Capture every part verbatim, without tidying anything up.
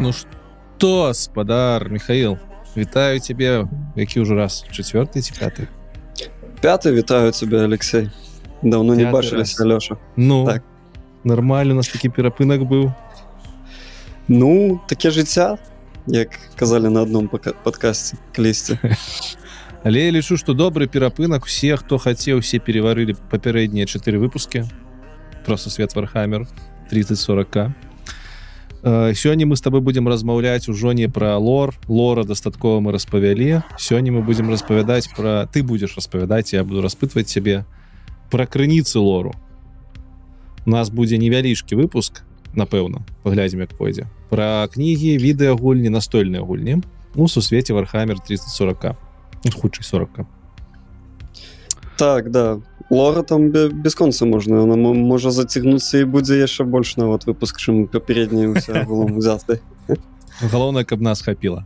Ну что, спадар Михаил, вітаю тебе, який уже раз, четвертый, пятый? Пятый вітаю тебя, Алексей. Давно пятый не бачились, раз. Алёша. Ну, так. Нормально, у нас такий перапынок был. Ну, таке життя, як казали на одном подкасте, клесці. Але я лічу, что добрый перапынок, все, кто хотел, все переварили попередние четыре выпуски. Просто свет Вархамер тридцать сорок ка. Сёння мы с тобой будем размаўляць ужо не про лор, лора дастаткова мы распавялі. Сёння мы будем распавядаць про... Ты будешь распавядаць, я буду распытывать тебе про крыніцы лору. У нас будзе невялічкі выпуск, напэўна, паглядзім як пойдзе, про кнігі, відэа гульні, настольныя гульні у сусвеце Warhammer тридцать сорок ка. Хутчэй сорок ка. Так, да. Лора там без конца можно, она может затягнуться и будет еще больше на вот выпуск, чем попередний у себя голом взятый. Главное, каб нас хапило.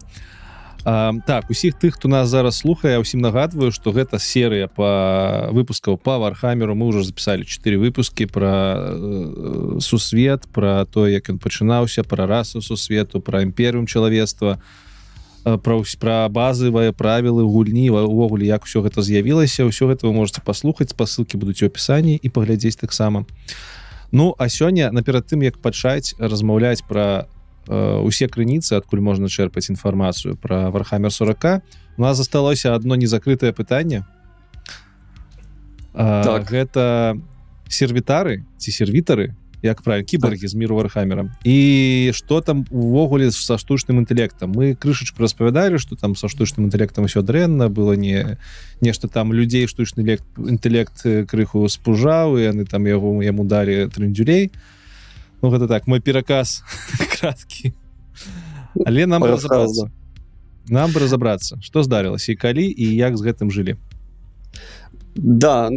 Так, усіх тых, хто нас зараз слухае, я ўсім нагадваю, што гэта серыя па выпускаў па Вархамеру. Мы ўжо запісалі чатыры выпускі пра э, сусвет, пра то, як ён пачынаўся, пра расу сусвету, пра імперыум чалавецтва, пра, пра базавыя правілы гульні, увогуле, як усё гэта з'явілася. Усё гэта вы можаце паслухаць, спасылкі будуць у апісанні і паглядзець таксама. Ну, а сёння, наперад тым, як пачаць размаўляць пра усе крыніцы, адкуль можна чэрпаць інфармацыю пра Warhammer сорок ка, у нас засталося адно незакрытае пытанне. Так. Гэта сервітары ці сервітары, як правильно, кібаргі з міру Вархамера. І што там увогуле са штучным інтэлектам? Мы крышачку распавядалі, што там са штучным інтэлектам усё дрэнна, было не нешта там людзей штучны інтэлект крыху спужаў, і яны там яго, яму далі трындзюлей. Ну, гэта так, мой пераказ краткі. Але нам разабрацца. Нам разабрацца, што здарылася і калі, і як з гэтым жылі. Да,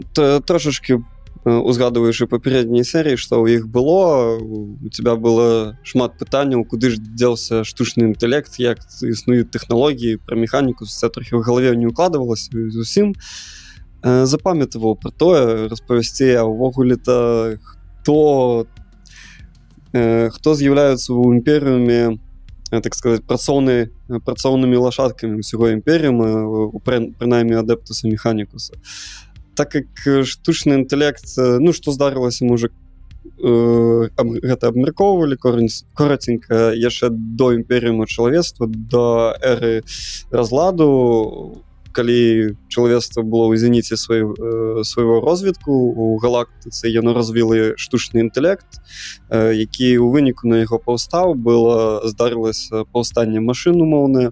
трошечки узгадываешь и попередние серии, что у іх было, у тебя было шмат пытанняў, куды ж делся штучный интеллект, як існуюць технологии, про механику, все трохи в голове не укладывалось, зусім запамятывал про тое, распавесці, а увогуле-то хто... хто з'яўляюцца ў імперыуме, так сказаць, працоўны, працоўнымі лошадкамі ўсяго імперыума, прынаймі Адэптуса Механікуса. Так як штучны інтэлект, ну, што здарылася, мы ўжо гэта абмяркоўвалі коратенька, яшчэ до імперыума чалавецтва, да эры разладу, калі чалавецтва было ў зеніце свайго розвідку, у галактыцы яно развілі штучны інтэлект, які ў выніку на яго паўстаў было здарылася паўстанне машын умоўнае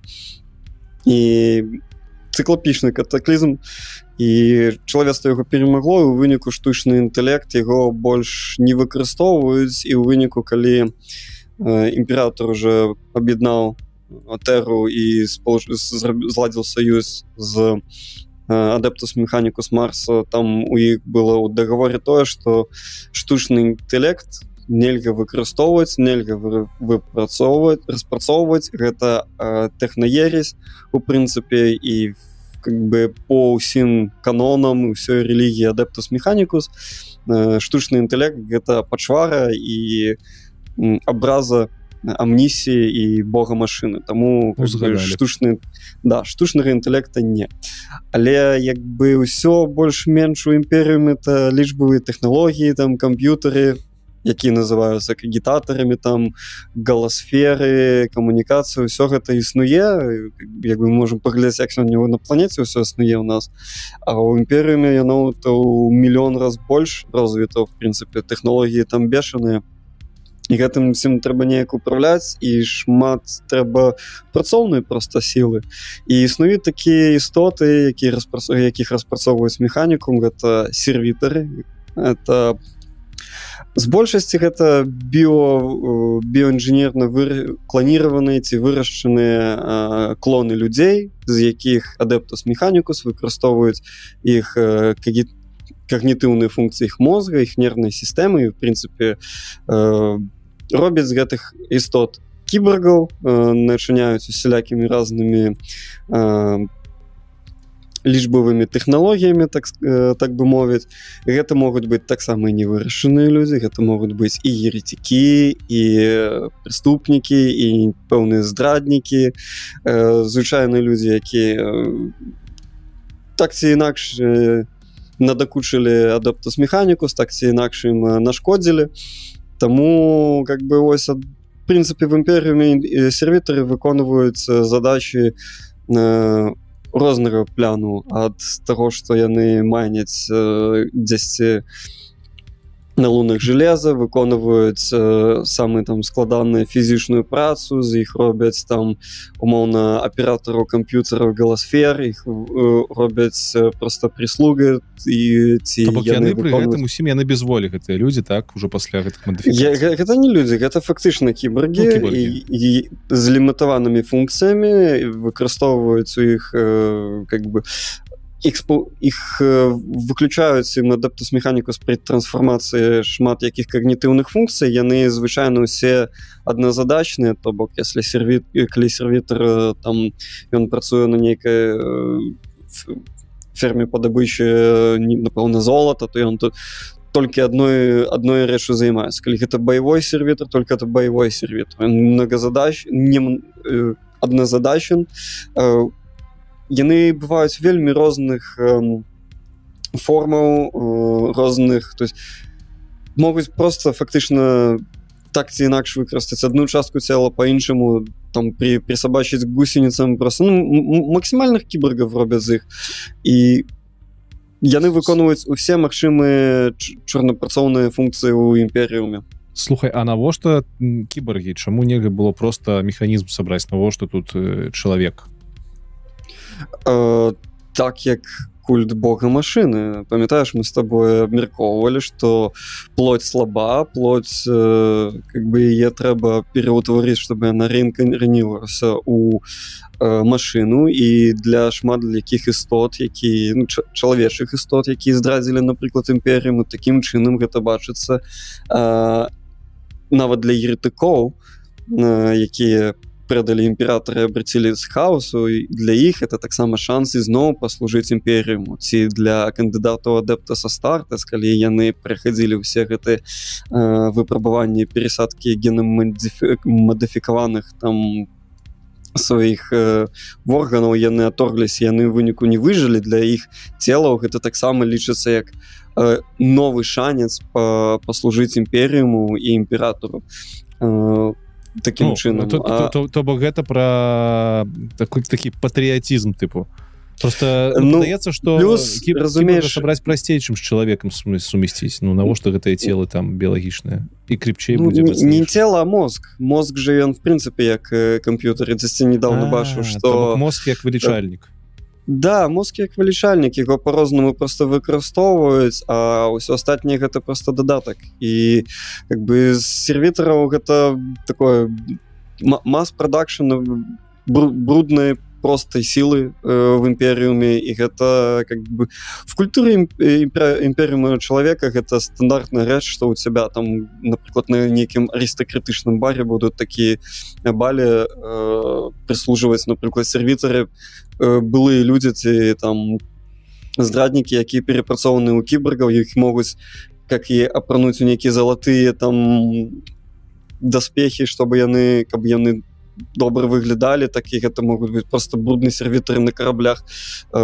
і цыклапічны катаклізм, і чалавецтва яго перамагло, і ў выніку штучны інтэлект яго больш не выкарыстоўваюць, і ў выніку, калі імператор уже аб'яднаў Атэру і сполож... зладзіў саюз з Адэптус Механікус Марса, там у іх было ў дагаворе тое, што штучны інтэлект нельга выкарыстоўваць, нельга выпрацоўваць, распрацоўваць, гэта тэхнаересь у прынцыпе, і как бы по ўсім канонам ўсёй рэлігіі Адэптус Механікус штучны інтэлект гэта пачвара і абраза амнісіі і бога машыны, таму штучны, да, штучнага інтэлекта не. Але як бы ўсё больш-менш у імперыуме это лічбавыя тэхналогіі, там камп'ютары, якія называюцца агітатарамі, там галасферы, камунікацыі, ўсё гэта існуе, як бы можам паглядзець, як сёння на планеце ўсё існуе ў нас, а ў імперыуме яно ў мільён раз больш развіта, в прынцыпе, тэхналогіі там бешаныя. І гэтым усім трэба неяк управляць, і шмат трэба працоўнай проста сілы. І існуюць такія істоты, які распрац... якіх распрацоўваюць механікум, гэта сервітары. Это... З большасці гэта біо... біоінжынерна выр... кланіраваныя ці вырашчаныя клоны людзей, з якіх Адэптус Механікус выкарыстоўваюць іх кагі... когнитивные функции их мозга, их нервной системы, и, в принципе, э, робят с гэтых истот киборгов, э, начиняются всякими разными э, лічбавымі тэхналогіямі, так, так бы мовіць. Гэта могуць быць таксама і невырашаныя людзі, гэта могуць быць і еретики, і преступнікі, і пэўныя здраднікі, звычайныя людзі, якія так ці інакш надакучылі Адэптус Механікус, так ці інакш ім нашкодзілі. Таму как бы ось ад... в принципе, в Империуме сервиторы выконывают задачи э, рознага пляну, от того, что яны майняць э, дзесьці на лунах железа, выконывают э, самые там складанную физичную працу, за их робяць там умоўна оператору компьютеров голосфер, их э, робяць просто прислуги и те яны при этом усім яны без волі гэтыя люди, так уже пасля гэтых модифікацый. Гэта не люди, гэта фактычна кіборги, ну, і, і з лімітаванымі функцыямі выкарыстоўваюць у іх э, как бы Іх, іх выключаюць ім Адэптус Механікус пры трансфармацыі шмат якіх когнітыўных функцый, яны звычайна ўсе адназадачныя, то бок если сервит, калі сервітар там ён працуе на нейкай ферме па добычы, напэўна, золата, то ён тут только одной одной рэчы займаецца. Калі гэта баявой сервітар, только это баявой сервітар, многазадач не адназадачен. Яны бываюць вельмі розных э, формаў, э, розных, то есть могуць просто фактычна так ці інакш выкарыстаць одну частку цела по-іншаму, там при прысабачыць гусеніцам, просто ну, максімальных кіборгаў робяць з іх, і яны выконваюць усе магчымыя чорнапрацоўныя функцыі ў імперыуме. Слухай, а навошта кіборгі? Чаму нельга было просто механізм сабраць? Навошта тут э, чалавек? Э, так як культ бога машины, памятаешь, мы с тобой обмерковывали, что плоть слаба, плоть э, как бы ее трэба переутворить, чтобы она реинкарнировалась у э, машину, и для шмат для якіх істот, які ну, чалавечых істот, які здрадзілі, напрыклад, імперыю, таким чынам гэта бачыцца э, нават для еретыкоў, э, якія предали императора и обратились к хаосу, и для них это так само шанс изноў послужить империуму. Ці для кандидатов адепта со старта, калі яны проходили все гэты э, выпрабаванні, пересадки геномодифікаваных там своих э, органов, яны оторглись, яны выніку не выжили, для их телаў это так само лічыцца як э, новый шанец по, послужить империуму и императору. Э, таким ну, чынам то, а... то, то, то бок гэта пра такой такі патрыятызм тыпу просто ну, здаецца, что кіб... разумееш сабраць прасцей, чым з чалавекам сумясціць. Ну навошта гэтае целы там біялагічнае і крепчэй ну, будзе не, не цела, а мозг мозг же ён в прынцыпе як камп'ютар. Дзесьці недавно бачыў, что мозг як вылічальнік. Да, мозг як вылічальнік, яго по-рознаму просто выкарыстоўваюць, а ўсё астатняе гэта просто дадатак. І как бы з сервітараў гэта такое мас-прадакшн бруднай простай сілы э, в імперыуме, і гэта как бы в культуры імперыума чалавека гэта стандартная рэч, што ў цябе там, напрыклад, на нейкім арыстакратычным баре будуць такія балі э, прыслужваць, напрыклад, сервітары, былыя людзі ці там здраднікі, якія перапрацоўаны ў кіборгаў, іх могуць как і апрануць у нейкія залатыя там даспехі, чтобы яны каб яны добра выглядалі, так і гэта могуць быць просто брудны сервітары на караблях э,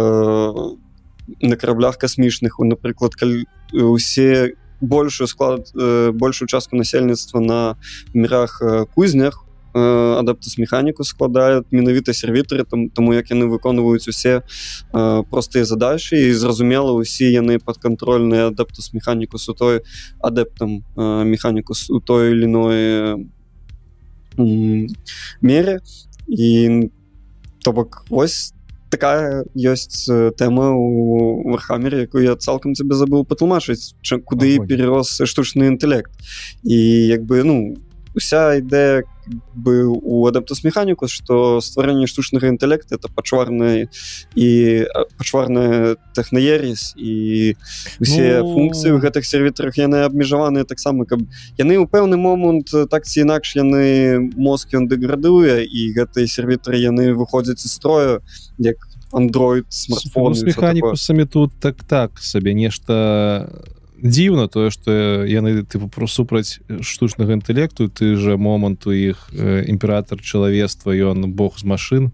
на караблях касмічных. Напрыклад, калі усе большую склад э, большую частку насельніцтва на мірах э, кузнях Адэптус Механікус складаюць менавіта сервітары, там, таму як яны выконваюць усе э, простыя задачы, і зразумела усе яны падконтрольныя Адэптус Механікус у той адэптам э, Механікус у той или иной э, мере. І то бок вось такая ёсць тэма у Вархамере, якую я цалкам цябе забыл патлумачыць, куды перерос штучны інтэлект. І як бы ну уся ідэя быў у Адэптус Механікус, што стварэнне штучнага інтэлекта это пачварная і пачварная тэхнаеріс, і усе ну... функцыі ў гэтых сервітарах яны абмежаваныя таксама, каб яны ў пэўны момант так ці інакш яны мозг ён дэградуе, і гэтыя сервітары яны выходзяць з строю як Android смартфон. С механікусамі тут так так сабе нешта дзіўна, тое што яны тыпу супраць штучнага інтэлекту, ты же моманту іх імператар чалавецтва, ён бог з машын.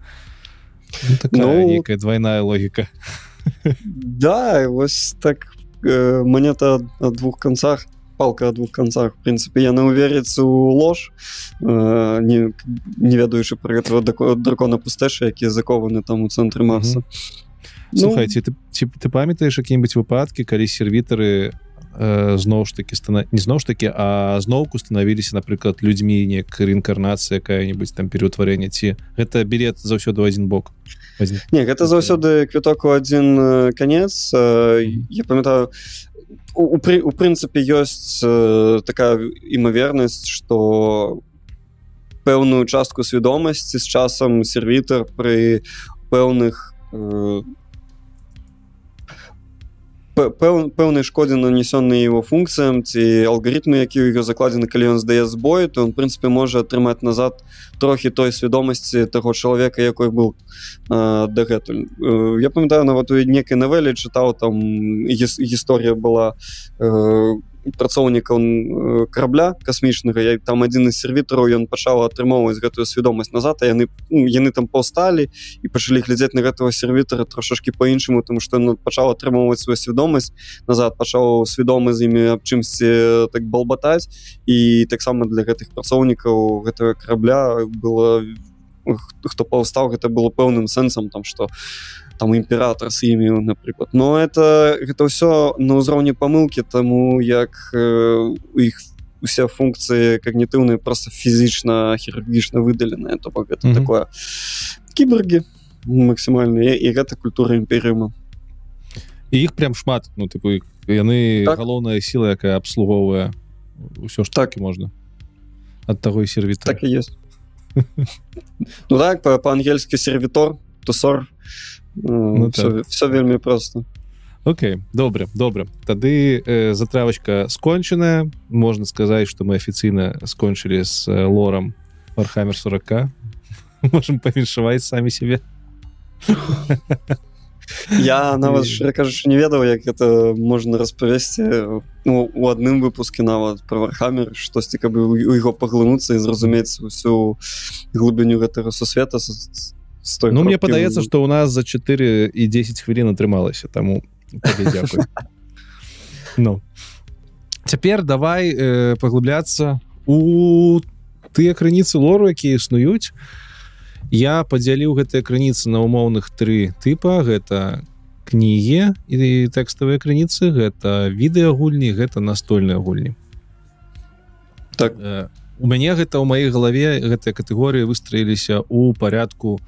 Ну, такая ну, некая двойная логика. Да, вось так э, монета о двух концах, палка о двух концах, в принципе. Яны ўверыцца ў ложь, э, не, не ведаючы пра гэтага дракона пустэча, які закованы там у цэнтры Марса. Ну, слухайце, ты, ты, ты памятаеш якія-небудзь выпадкі, калі сервітары э, зноў ж такі, стана... не зноў ж такі, а зноўку станавіліся, напрыклад, людзьмі, неяк рэінкарнацыя, якая-небудзь там пераўтварэнне, ці гэта білет заўсёды ў адзін бок? Один. Не, гэта заўсёды квіток у адзін канец. Я памятаю, у, у, у прынцыпе ёсць такая імавернасць, што пэўную частку свядомасці з часам сервітар пры пэўных пэўнай шкодзе нанесённай его функцыям ці алгарытмы, які ў яго закладзены, калі ён здае збой, то он, прынцыпе, можа атрымаць назад трохі той свядомасці таго чалавека, якой быў дагэтуль. Я памятаю, нават у некай навелі чытаў, там гісторыя была працоўнікаў карабля касмічнага, я там адзін з сервітараў, ён пачаў атрымоўваць гэтую свядомасць назад, а яны яны там паўсталі і пачалі глядзець на гэтага сервітара трошашкі по-іншаму, тому што ён пачаў атрымоўваць сваю свядомасць назад, пачаў свядома з імі аб чымсьці так балбатаць, і таксама для гэтых працоўнікаў гэтага карабля было, хто паўстаў, гэта было пэўным сэнсам, там што там імператар з імі, напрыклад. Но это, гэта ўсё на ўзроўні памылкі, таму як э, у іх усе функцыі когнітыўныя просто фізічна, хірургічна выдаленыя, то бок гэта mm-hmm. такое кібергі максімальныя, і гэта культура імперыума. І іх прям шмат, ну тыпу, яны так. Галоўная сіла, якая абслугоўвае ўсё, што так можна. Ад таго і сервітар. Так і ёсць. Ну так, па-ангельскі сервітор, тусор. Ну, все, все вельмі просто. Окей, добре, добре. Тады э, затравочка скончаная. Можна сказаць, што мы афіцыйна скончылі з э, лорам Вархамер сорок ка. Можам павіншаваць самі сябе. Я нават, шчыра кажучы, не ведаў, як гэта можна распавесці, ну, у адным выпуске нават пра Вархамер, штосьці, каб у яго паглынуцца і зразумець усю глыбіню гэтага сусвета. Стой, ну, мне падаецца, што ў нас за чатыры і дзесяць хвілін атрымалася, таму табе дзякую. Ну. Цяпер давай э, паглыбляцца у тыя крыніцы лору, якія існуюць. Я падзяліў гэтыя крыніцы на умоўных тры тыпа. Гэта кнігі і тэкставыя крыніцы, гэта відэагульні, гэта настольныя гульні. Так. Э, у мяне гэта ў маёй галаве гэтыя катэгорыі выстраіліся ў парядку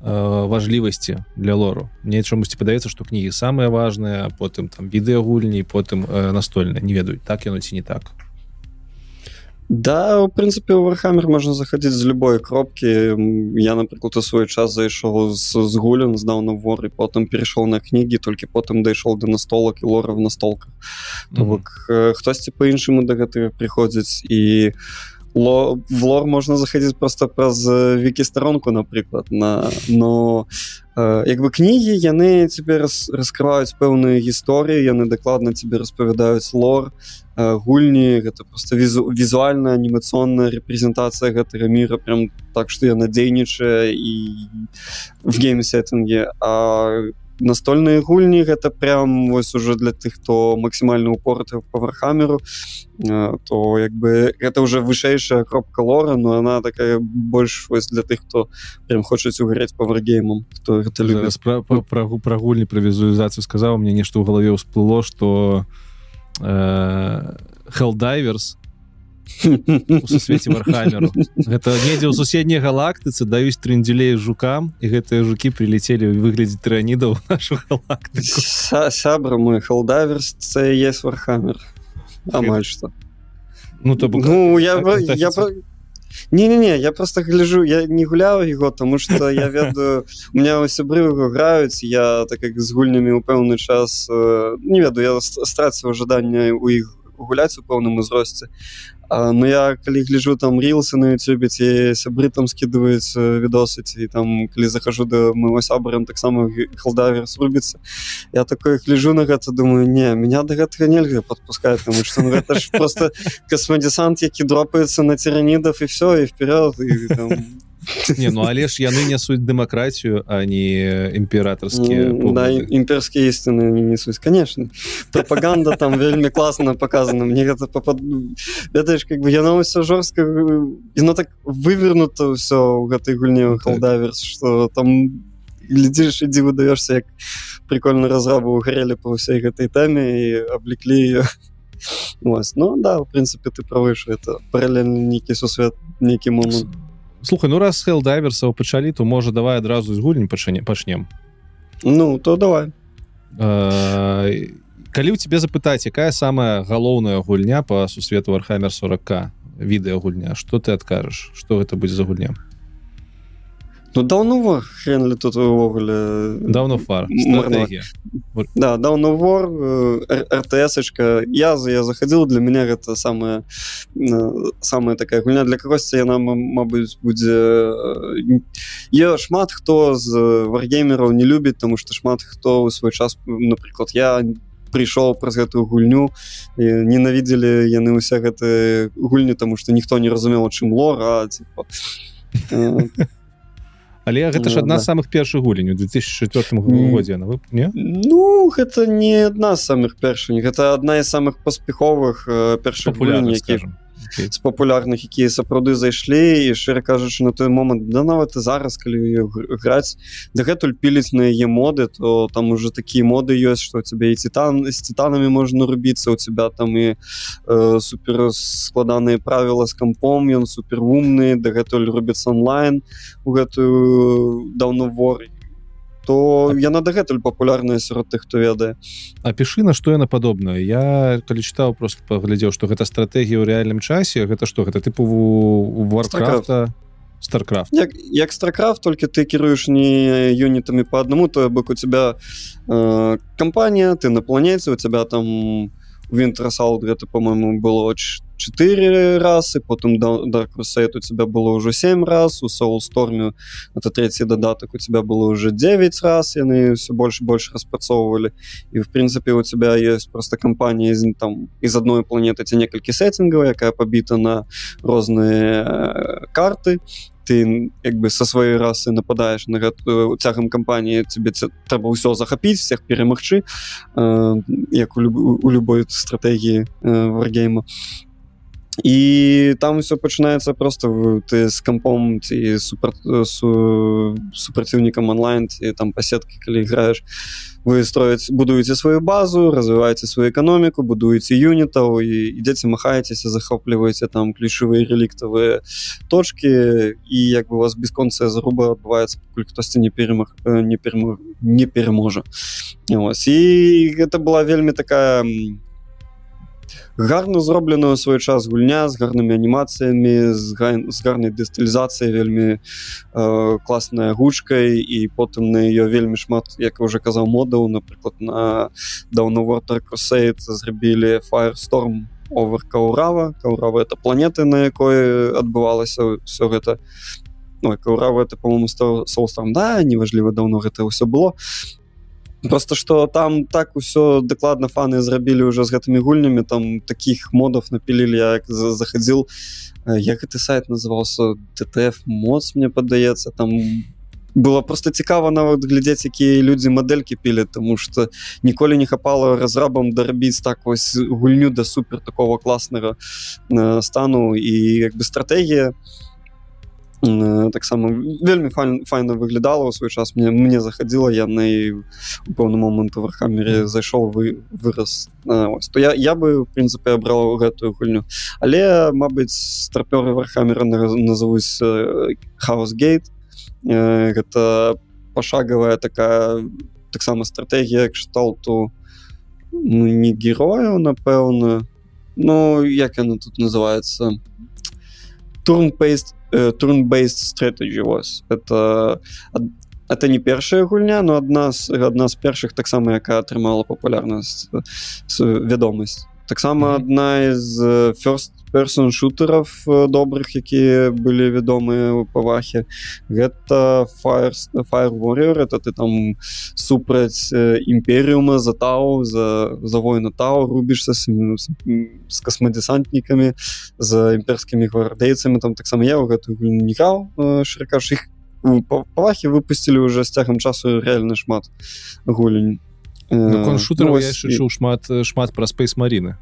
важлівасці для лору. Мне чамусьці падаецца, што кнігі самыя важныя, а потым там відэагульні, потым э, настольныя. Не ведаюць, так яно ці не так. Да, у прынцыпе, у Вархамер можна заходзіць з любой кропкі. Я, напрыклад, у свой час зайшоў з, з гулен, з Dawn of War, і потым перейшоў на кнігі, толькі потым дайшоў до настолак і лора в настолках. То бок, mm-hmm. хтосьці па-іншаму да гэтага прыходзіць, і Ло, в лор можна заходзіць проста праз вікі-старонку, напрыклад, на, но э, як бы кнігі, яны цябе раскрываюць пэўныя гісторыі, яны дакладна цябе распавядаюць лор, э, гульні, гэта проста візу, візуальна анімацыйная рэпрэзентацыя гэтага міра, прям так, што яна дзейнічае і в гейм-сеттынге, а настольныя гульні гэта прям вось уже для тых, хто максімальна упорты по Вархамеру, то як бы гэта уже вышэйшая кропка лора, но она такая больш вось для тых, хто прям хочуць уграць по варгеймам, хто гэта любіць. Пра, пра, пра, пра гульні, пра візуалізацыю сказаў, мне нешта ў галаве ўсплыло, што э, Helldivers у сусвеце Вархамеру. Гэта недзе ў суседняй галактыцы даюць трындзюлей жукам, і гэтыя жукі прилетелі ў выглядзе тіраніда ў нашу галактыку. Сябра мой, Helldivers це і ёсць Вархамер. Амаль што. Ну, то бок... Ну, я... Не-не-не, я просто гляжу, я не гуляю его, потому что я ведаю, у меня сябры его играют, я так как с гульнями у пэўны час, не ведаю, я страціў жаданне у іх пагуляць у пэўным узросце. А, но я калі гляжу там рілсы на ютюбе, ці сябры там скидываюць відосы, ці там калі захожу да моего сябра, так само Helldivers рубіцца, я такой гляжу на гэта, думаю, не, меня да гэтага нельга подпускаць, тому что ну, гэта ж просто космодесант, які дропаецца на тиранідов, і все, і вперед, і там... Не, ну але ж яны несуць дэмакратію, а не імператорскія погляды. Да, імперскія істыны яны несуць, конечно. Пропаганда там вельмі класна показана. Мне гэта попад... Ведаеш, как бы яно ўсё жорстка, яно так вывернута ўсё ў гэтай гульні Helldivers, што там глядзіш, ідзі выдаёшся, як прикольна разрабы ўгарэлі па ўсёй гэтай тэме і абліклі её. Вось. Ну да, в принципе, ты правы, што это паралельна нейкі сусвет, нейкі момент. Слухай, ну раз Helldivers пачалі, то можа давай адразу з гульні пачнем. Ну, то давай. Калі ў цябе запытаць, якая самая галоўная гульня па сусвету Вархамер сорок ка, відэагульня, што ты адкажаш? Што гэта будзе за гульня? Ну, Dawn of War, хрен ли тут увогуле... Dawn of War, стратегія. Да, Dawn of War, эр тэ эс-очка. Я, я заходил, для меня это самая, самая такая гульня. Для когось яна, мабуть, будзе... Её шмат хто з варгеймераў не любіць, тому што шмат хто ў свой час, напрыклад, я... прыйшоў праз гэтую гульню, ненавідзелі яны ўсе гэты гульні, тому што ніхто не разумеў, чым лор, а типа... Але гэта ж одна з самых першых гулень у две тысячи четвёртым годзе, яна вып... не? Ну, гэта не одна з самых першых, гэта одна из самых паспяховых першых гулень, які з папулярных, якія сапраўды зайшлі, і шчыра кажучы, на той момант, да нават і зараз, калі граць, дагэтуль піліць на яе моды, то там уже такія моды ёсць, што у цябе і титан, з титанамі можна рубіцца, у цябе там і э, супер складаныя правілы з кампом, ён суперумны, дагэтуль рубіцца онлайн у гэтую Dawn of War, то яна дагэтуль папулярная сярод тых, хто ведае. А пішы, на што яна падобная? Я калі чытаў, просто паглядзеў, што гэта стратегія ў рэальным часе, гэта што? Гэта тыпу Варкрафта? Старкрафт. Як, як Старкрафт, толькі ты кіруеш не юнітамі по аднаму, то бок у тебя э, кампанія, ты на планеце, у тебя там Вінтерсалд, гэта, по-моему, было четыре расы, потом Dark Crusade у тебя было уже семь раз, у Soulstorm, это третий додаток, у тебя было уже девять раз, и они все больше и больше распрацовывали. И, в принципе, у тебя есть просто компания из, там, из одной планеты, эти несколько сеттингов, якая побита на разные э, карты. Ты як бы со своей расы нападаешь на гэту цягам кампаніі, тебе трэба ўсё захапіць, всех перемагчы, э, як у, люб, у любой стратегіі э, варгейма. І там все пачынаецца просто ты з кампом ці супер, су, супраціўнікам онлайн, ці там па сеткі, калі граеш, вы строіць, будуеце сваю базу, развіваеце сваю эканоміку, будуеце юнітаў і ідзеце, махаецеся, захопліваеце там ключавыя рэліктавыя точкі, і як бы у вас бясконцая заруба адбываецца, пакуль хтосьці не перемаг, не перемог, не переможа. Вось. І гэта была вельмі такая гарно зробленая ў свой час гульня з гарнымі анімацыямі, з, гар... з гарнай дэталізацыяй, вельмі э, класнай гучкай, і потым на яе вельмі шмат, як я ўжо казаў, модаў, напрыклад, на Dawn of War, Dark Crusade зрабілі Firestorm over Каурава. Каурава — это планета, на якой адбывалася ўсё гэта. Ой, Каурава — это, по-моему, Soulstorm, да, неважліва, даўно гэта ўсё было. Просто што там так усё дакладна фаны зрабілі ўжо з гэтымі гульнямі, там такіх модов напілілі, як захадзіл, як гэты сайт называўся, ди ти эф Mods, мне падаецца, там было просто цікава нават глядзець, якія людзі мадэлькі пілі, тому што ніколі не хапала разрабам дарабіць так вось гульню да супер такого класнага стану, і як бы стратегія таксама вельмі файн, файна выглядала ў свой час, мне, мне заходила, я на у пэўны момант у Вархаммере зайшоў, вы, вырас, а, ось, то я, я бы, в принципе, абраў гэтую гульню. Але, мабыць, старпёры Вархаммера назавусь Хаусгейт, гэта пашаговая такая таксама стратегія кшталту, ну, не герояў, напэўна, ну, як яна тут называецца, turn-based turn-based strategy was. Это, это не першая гульня, но одна з, одна з першых таксама, якая атрымала папулярнасць, вядомасць. Таксама mm-hmm. адна з first-person шутаров добрых, якія былі вядомыя па вахе, гэта Fire, Fire Warrior, это ты там супраць імперіума за Тау, за, за воіна Тау рубішся з, з касмадесантнікамі, з імперскімі гвардейцамі, там таксама я ў гэтую гульню не граў, шчыра кажучы, іх па вахе выпусцілі ўжо з цягам часу реальна шмат гульню. Наконт шутараў я яшчэ чуў шмат, шмат пра Space Marine.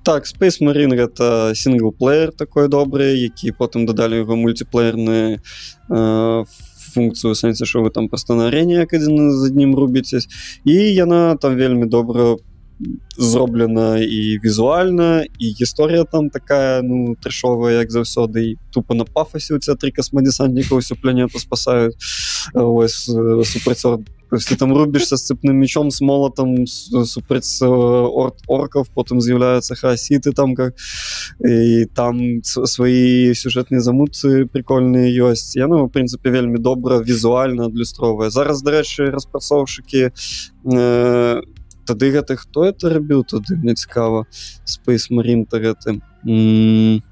Так, Space Marine гэта сінглплеер такой добры, які потым дадалі яго мультиплеерную э, функцыю, сэнсе, што вы там па станарэнні як адзін з адным рубіцесь. І яна там вельмі добра зроблена і візуальна, і гісторыя там такая, ну, трэшовая, як заўсёды, і тупа на пафасе у ця тры касмадесантніка ўсю планету спасаюць. Вось, супрацёр Если там рубишься с цепным мечом, с молотом, супраць ор- орков, потом з'являются хаоситы там, как, и там свои сюжетные замутцы прикольные есть. Я, ну, в принципе, вельми добра, визуально адлюстровая. Зараз, до речи, распрацовщики... Э- тады гэта хто это рабіў? Тады, мне цікава, Space Marine-то гэты... М-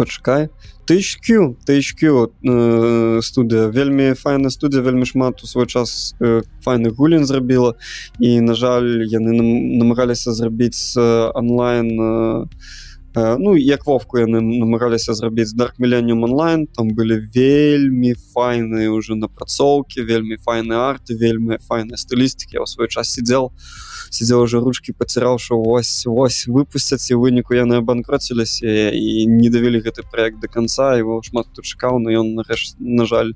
Пачакай. тэ эйч кью, тэ эйч кью э, студыя, вельмі файная студыя, вельмі шмат у свой час э, файных гулін зрабіла, і, на жаль, яны намагаліся зрабіць э, онлайн, э, ну, як вовку яны намагаліся зрабіць Dark Millennium онлайн, там былі вельмі файныя ўжо напрацоўкі, вельмі файныя арты, вельмі файныя стылістыкі, я ў свой час сидзел, сидел уже ручки потерял, что вось, вось выпустят, и в вынику яны обанкротились, и, и не довели этот проект до конца, его шмат тут чекал, но он, на жаль,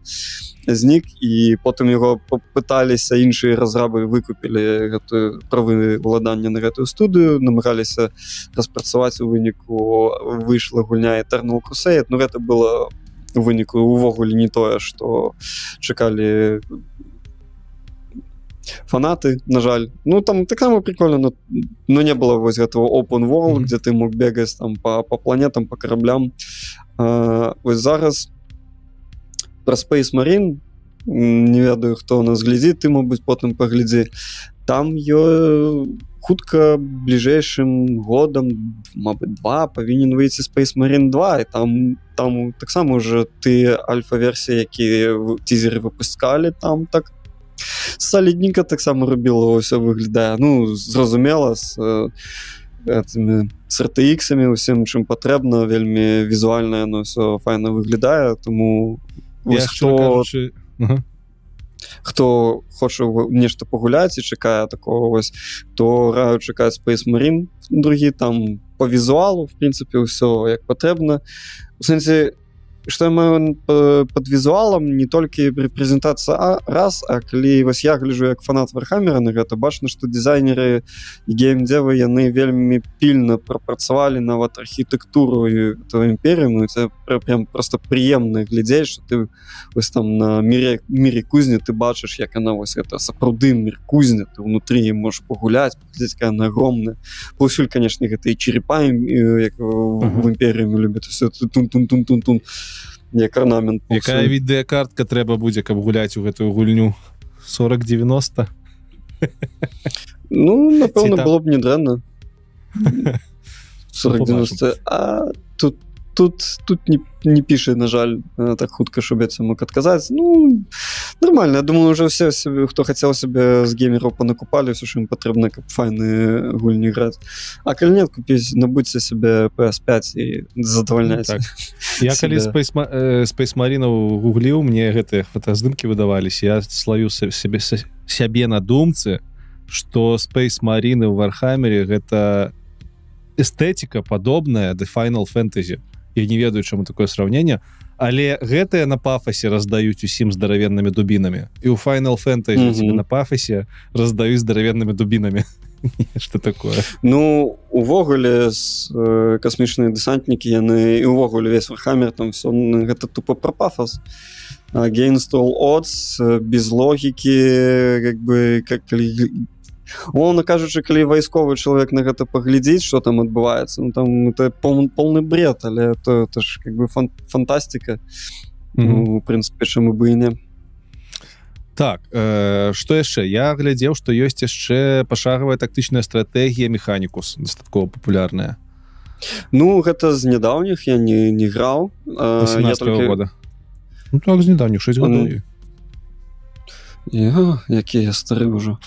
знік, і потым яго пыталіся іншыя разрабы, выкупілі гэтую правы ўладання на гэтую студыю, намагаліся распрацаваць, у выніку выйшла гульня Eternal Crusade, ну гэта было у выніку увогуле не тое, што чакалі фанаты, на жаль. Ну, там так само прикольно, но, но не было вот этого open world, mm-hmm. где ты мог бегать там по, по планетам, по кораблям. А, вот зараз про Space Marine, не ведаю, кто у нас глядит, ты, может быть, потом погляди. Там ее хутка ближайшим годом, мабуть, два, повинен выйти Space Marine два, и там, там так само уже ты альфа-версии, які тизеры выпускали, там так солидненько так само рубило все выглядая, ну, зразумела, с этими с эр тэ икс-ами, усім, чым патрэбна, вельмі візуальна оно все файно выглядае, тому ось, хто, кажучи... хто хоче нешта погуляць і чекає такого ось, то раю чекаць Space Marine, другі там по візуалу, в принципі, все як патрэбна. У сенсі, што я маю пад візуалам, не толькі рэпрэзентацыя раз, а калі вось я гляжу як фанат Вархамера на гэта, бачна, што дызайнеры і геймдевы, яны вельмі пільна прапрацавалі нават архітэктуру этого імперіуму, і це прям просто прыемна глядзець, што ты вось там на мірі, мірі кузні ты бачыш, як она вось гэта сапраўды мір кузня, ты ўнутры можаш пагуляць, паглядзець, якая она агромная. Плюсюль, канешне, гэта і черепа, як в імперіуму любяць, усё тун-тун-тун-тун-тун. Як орнамент. Якая відэакартка трэба будзе, каб гуляць у гэтую гульню? сорок девяносто? Ну, напэўна, было б не дрэнна. сорок девяносто. А тут, тут, тут не, не піша, на жаль, так хутка, што бяцця мог адказаць. Ну, нормально. Я думаю, уже все, хто хацеў сабе з геймераў, панакупалі ўсё, што ім патрэбна, каб файны гульні граць. А калі нет, купіць, набудзьце сабе пэ эс пять і задавальняйце. Так. Я калі Space, э, Space Marine гугліў, мне гэтыя фотаздымкі выдаваліся, я славіў сябе, сябе на думцы, што Space Marine ў Вархамере гэта эстэтика падобная да Final Fantasy. Я не ведаю, чаму такое сравненне, але гэтыя на пафасе раздаюць усім здаравеннымі дубінамі. І ў Final Fantasy mm-hmm. тебе на пафасе раздаюць здаравеннымі дубінамі. Што такое? Ну, увогуле э, касмічныя дэсантнікі, яны і увогуле весь Вархамер, там все гэта тупо пра пафас. Against all odds, без логікі, як бы, как уловно кажучи, калі вайсковы чалавек на гэта паглядзіць, што там адбываецца, ну, там это пол, полны бред, але это, это ж как бы фан, фантастика, mm-hmm. ну, в принципе, чаму бы і не. Так, э, што яшчэ? Я глядзеў, што ёсць яшчэ пашагавая тактычная стратэгія Механікус, дастаткова папулярная. Ну, гэта з нядаўніх я не, не граў. Э, восемнадцатого только... года. Ну, так, з нядаўніх, шесть гадоў. Mm. Йо, які я стары ўжо.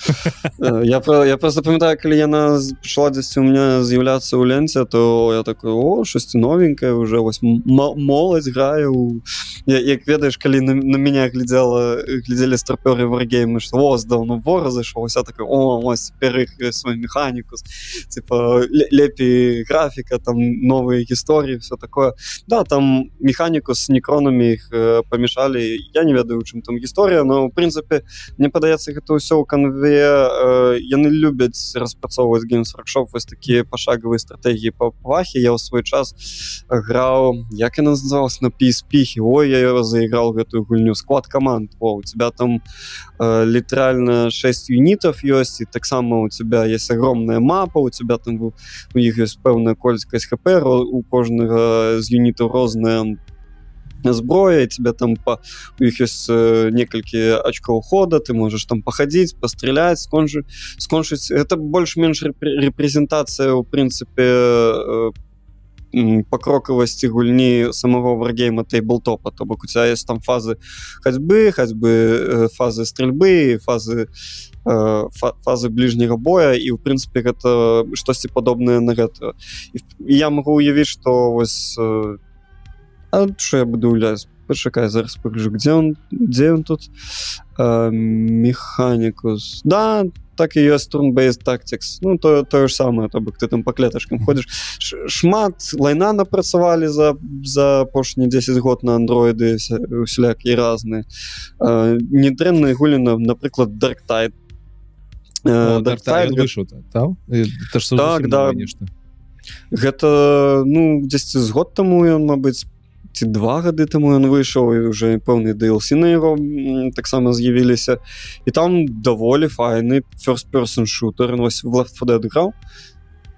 я, я просто памятаю, калі яна пачала дзесь у меня з'яўляцца ў ленце, то я такой, о, шосці новенькая, уже вось моладзь граю. Я, як ведаеш, калі на, на меня глядзела, глядзелі старпёры варгеймы, што о, з Dawn of War зайшоўся, такой, о, вось, цяпер іх свой Механікус, типа, лепей графіка, там, новыя гісторыі, все такое. Да, там Механікус з некронамі іх памешалі, я не ведаю, у чым там гісторыя, но, в принципе, мне падаецца, гэта ўсё ў канве, э, яны любяць распрацоўваць Games Workshop вось такія пашагавыя стратэгіі па павахі. Я ў свой час граў, як яна называлась, на пэ эс пэ, ой, я заіграл гэтую гульню склад команд. О, у тебя там э, літаральна шесть юнітов ёсць, і таксама у тебя есть огромная мапа, у тебя там у, у іх ёсць пэўная колькасць хп, у кожнага з юнітаў розная зброя, тебя там по... у іх ёсць э, некалькі очков хода, ты можешь там походить, пострелять, скончить. скончить. Это больш-менш репрезентация, в принципе, э, покроковости гульни самого варгейма тейблтопа. То бок у тебя есть там фазы ходьбы, ходьбы, фазы стрельбы, фазы, э, фазы ближнего боя, и, в принципе, это что-то подобное на это. И я могу уявить, что вось, э, а что я буду гулять? Почекай, зараз покажу, где он, где он тут. Э, Механікус. Да, так и есть turn-based tactics. Ну, то, то же самое, то бок ты там по клеточкам ходишь. Ш, шмат лайна напрацавалі за, за пошні десять год на андроиды, усялякі разные. Э, недрэнная гульна, наприклад, Darktide. Э, Darktide вышел, Тау? Это ж так, да. Конечно. Гэта, ну, десять з год тому ён, мабыць, ці два гады таму ён выйшаў, і уже пэўныя ди эл си на яго таксама з'явіліся, і там даволі файны first person шутер. Вось в Left фор Dead граў?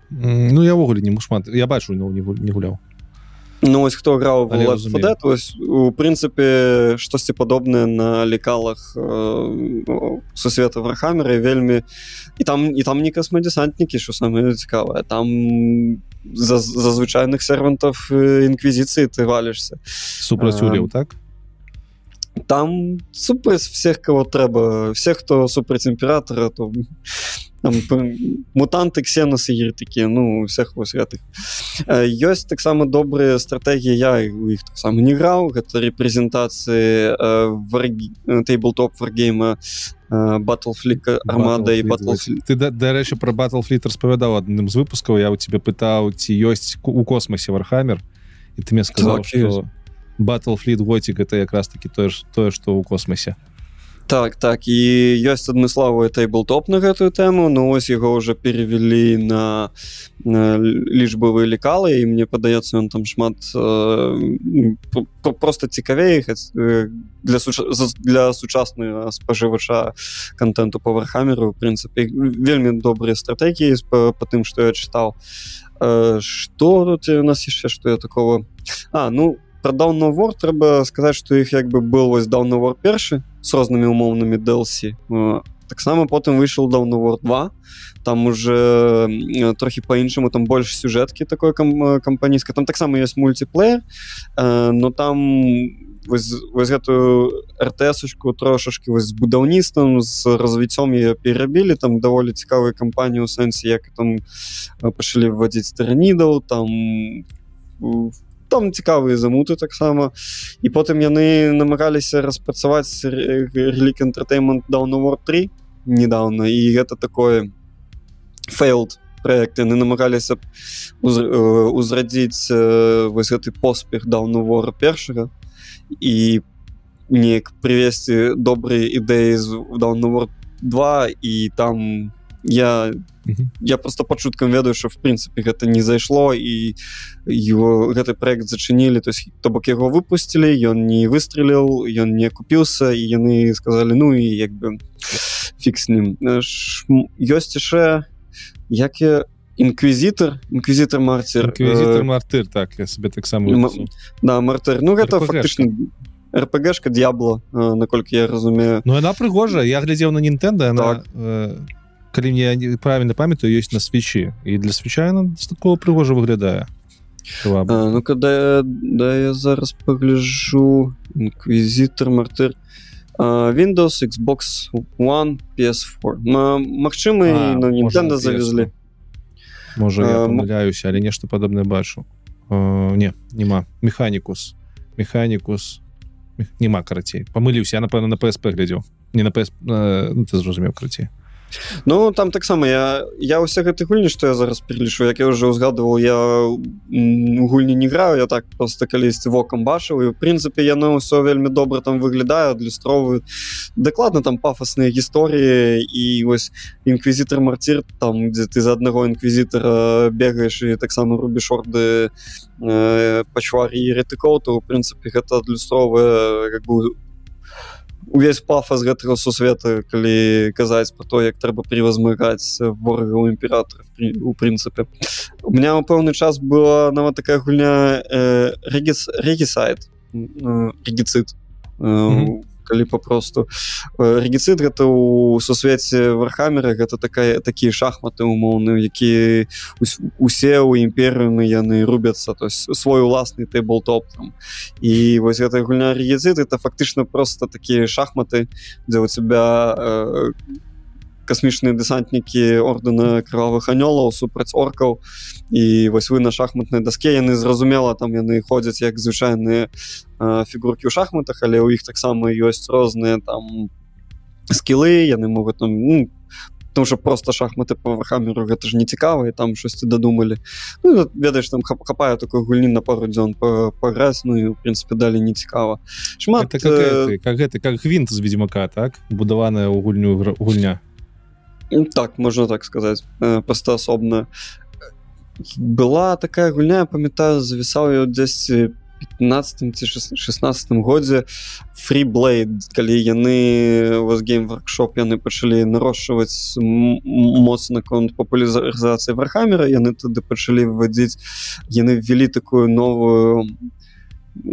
Ну я ўвогуле не мушмат, я бачу, но не гуляў. Ну вось хто граў в Left фор Dead, вось, у прынцыпе, штосьці падобнае на лекалах э, Сусвета Вархамера, вельмі, і там, і там не космодесантнікі, што самае цікавае, там за, за звычайных сервантов Инквизиции ты валишься. Супраць улеў, так? Там супраць всех, кого трэба. Всех, кто супраць Императора, то там, мутанты, ксеносы, еретики, ну, всех вось гэтых. Ёсць таксама добрыя стратегии, я у іх таксама не граў, гэта репрезентации тейблтоп варгейма Батлфліт, Армада і Батлфліт. Ты, дарэчы, пра Батлфліт распавядаў адным з выпускаў, я у тебя пытаў, ці ёсць у космосе Вархамер, і ты мне сказал, что Батлфліт Готик — это как раз таки тое, тое, што ў космосе. Так, так, і ёсць адмысловы тейблтоп на гэтую тэму, но ось яго уже перевели на, на лічбавыя лекалы, і мне падаецца, ён там шмат э, просто цікавей для, суч... для сучаснага спажывача контенту по Вархамеру, в принципе, вельмі добрыя стратегії по, по тым, што я чытаў. Э, што тут у нас яшчэ, што я такого... А, ну, про Dawn of War трэба сказаць, што іх як бы был вось Dawn of War першы с рознымі умоўнымі ди эл си. Таксама потым выйшаў Dawn of War два, там уже трохі по-іншаму, там больш сюжэткі такой кампанійскай, там таксама ёсць мультиплеер, но там вось, вось гэтую эр тэ эс-очку трошашкі вось з будаўніцтвам, з развіццём яе перабілі, там даволі цікавыя кампаніі ў сэнсе, як там пачалі вводзіць тіранідаў, там там цікавыя замуты таксама, і потым яны намагаліся распрацаваць Relic Entertainment Dawn of War три недавно, і гэта такое failed проект, яны намагаліся ўзрадзіць вось гэты поспех Dawn of War першага і неяк прывесці добрыя ідэі з Dawn of War два, і там я я просто по чуткам ведаю, что в принципе это не зашло, и его этот проект зачинили, то есть то бок его выпустили, и он не выстрелил, и он не купился, и они сказали, ну и как бы фиг с ним. Есть еще як я Инквизитор, Инквизитор Мартир. Инквизитор Мартир, так, я себе так само. Да, Мартир, ну это фактично РПГшка Д'ябло, э, наколькі я разумею. Ну она прыгожая, я глядзеў на Nintendo, она, э, калі мне правильно памятаю, ёсць на свічы, і для свіча она дастаткова прыгожа выглядае. А, ну когда я, да, я зараз погляжу, Inquisitor, Martyr, Windows, Xbox One, пэ эс чатыры. Магчыма, і на Nintendo завезлі. Можа, я памыляюся, але нешта падобнае бачу. Uh, не, нема. Механікус. Механікус. Мех... Нема, карацей. Памыліўся, я, напэўна, на пэ эс пэ глядзеў. Не на пэ эс пэ, uh, ну, ты зразумеў, карацей. Ну, там таксама я, я ўсе гэты гульні, што я зараз пералічу, як я ўжо ўзгадывал, я гульні не граю, я так просто калісьці вокам бачыў, і ў прынцыпе яно ўсё вельмі добра там выглядае, адлюстроўваюць дакладна там пафасныя гісторыі, і вось Інквізітар Марцір, там дзе ты за аднаго інквізітара бегаеш і таксама рубіш орды э, пачвары і еретыкоў, то ў прынцыпе гэта адлюстроўвае як бы увесь пафас гэтага сусвета, калі казаць про то, як трэба превозмагаць ворагаў імператора, у прынцыпе. У меня ў пэўны час была нават такая гульня э, Regis, Regicide, э, Regicide, э, mm-hmm. калі папросту. Regicide гэта ў сусвеце Вархамера, гэта такая, такія шахматы умоўныя, якія усе ў імперыі яны рубяцца, то есть свой уласны тэйблтоп там. І вось гэта гульня Regicide, это фактычна просто такія шахматы, дзе у тебя э, космічныя дэсантнікі ордэна крывавых анёлаў супраць оркаў, і вось вы на шахматнай даске, яны зразумела там яны ходзяць як звычайныя э, фігуркі ў шахматах, але ў іх таксама ёсць розныя там скілы, яны могуць там, ну, потому что просто шахматы по Вархамеру гэта ж не цікава, і там штосьці дадумалі. Ну, ведаеш, там хапаю такой гульні на пару дзён паграць, ну і ў прынцыпе далі не цікава. Шмат это как, э... как гэта, как гвинт з Ведзьмака, так? Будаваная ў гульню гульня. Так, можно так сказать, просто особенно. Была такая гульня, я памятаю, зависал ее в две тысячи пятнадцатым - две тысячи шестнадцатым годзе Free Blade, калі яны у Games Workshop яны пачалі нарошчваць моцна конт папулярызацыі Вархамера, яны тады пачалі выводзіць, яны ввели такую новую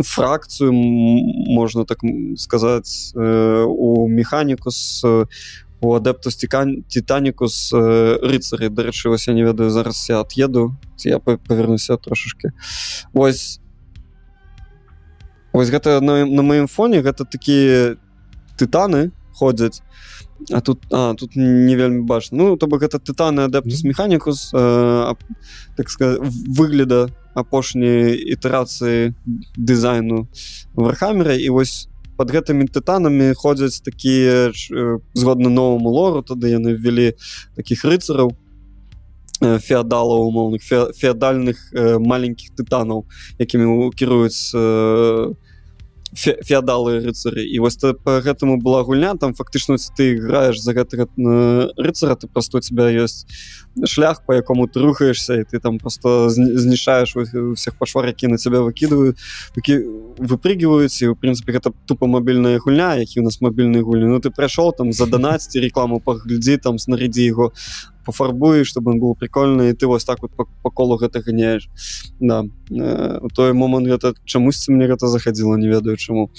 фракцию, можно так сказать, у Механікус, у Адэптус Тытанікус рыцары, дарэчы, вось я не ведаю, зараз я ад'еду, я павернуся трошашки. Вось, вось гэта на, на маім фоне гэта такія тытаны ходзяць, а тут, а, тут не вельмі бачна. Ну, то бок гэта тытаны Адэптус Механікус, э, так сказать, выгляда апошняй ітерацыі дызайну Вархамера, і вось под гэтымі тытанамі ходзяць такія, згодна новому лору, тады яны ввели таких рыцараў, феадалаў умоўных, феадальных маленькіх тытанаў, якімі кіруюць фе, феадалы рыцары. І вось па гэтаму была гульня, там фактычна ты граеш за гэтага рыцара, ты просто у тебя ёсць шлях, по якому ты рухаешься, і ты там просто знішаеш всех пашвар, які на тебя выкидывают, выпрыгиваюць, і ў прынцыпе гэта тупо мабільная гульня, які у нас мабільныя гульні. Ну ты прайшоў там задонаць, рекламу паглядзі, там снарядзі яго, пофарбуй, чтобы он был прикольный, и ты вот так вот по, по колу гэта гоняешь. Да. Э, у той момент гэта чамусьці мне гэта заходило, не ведаю чему.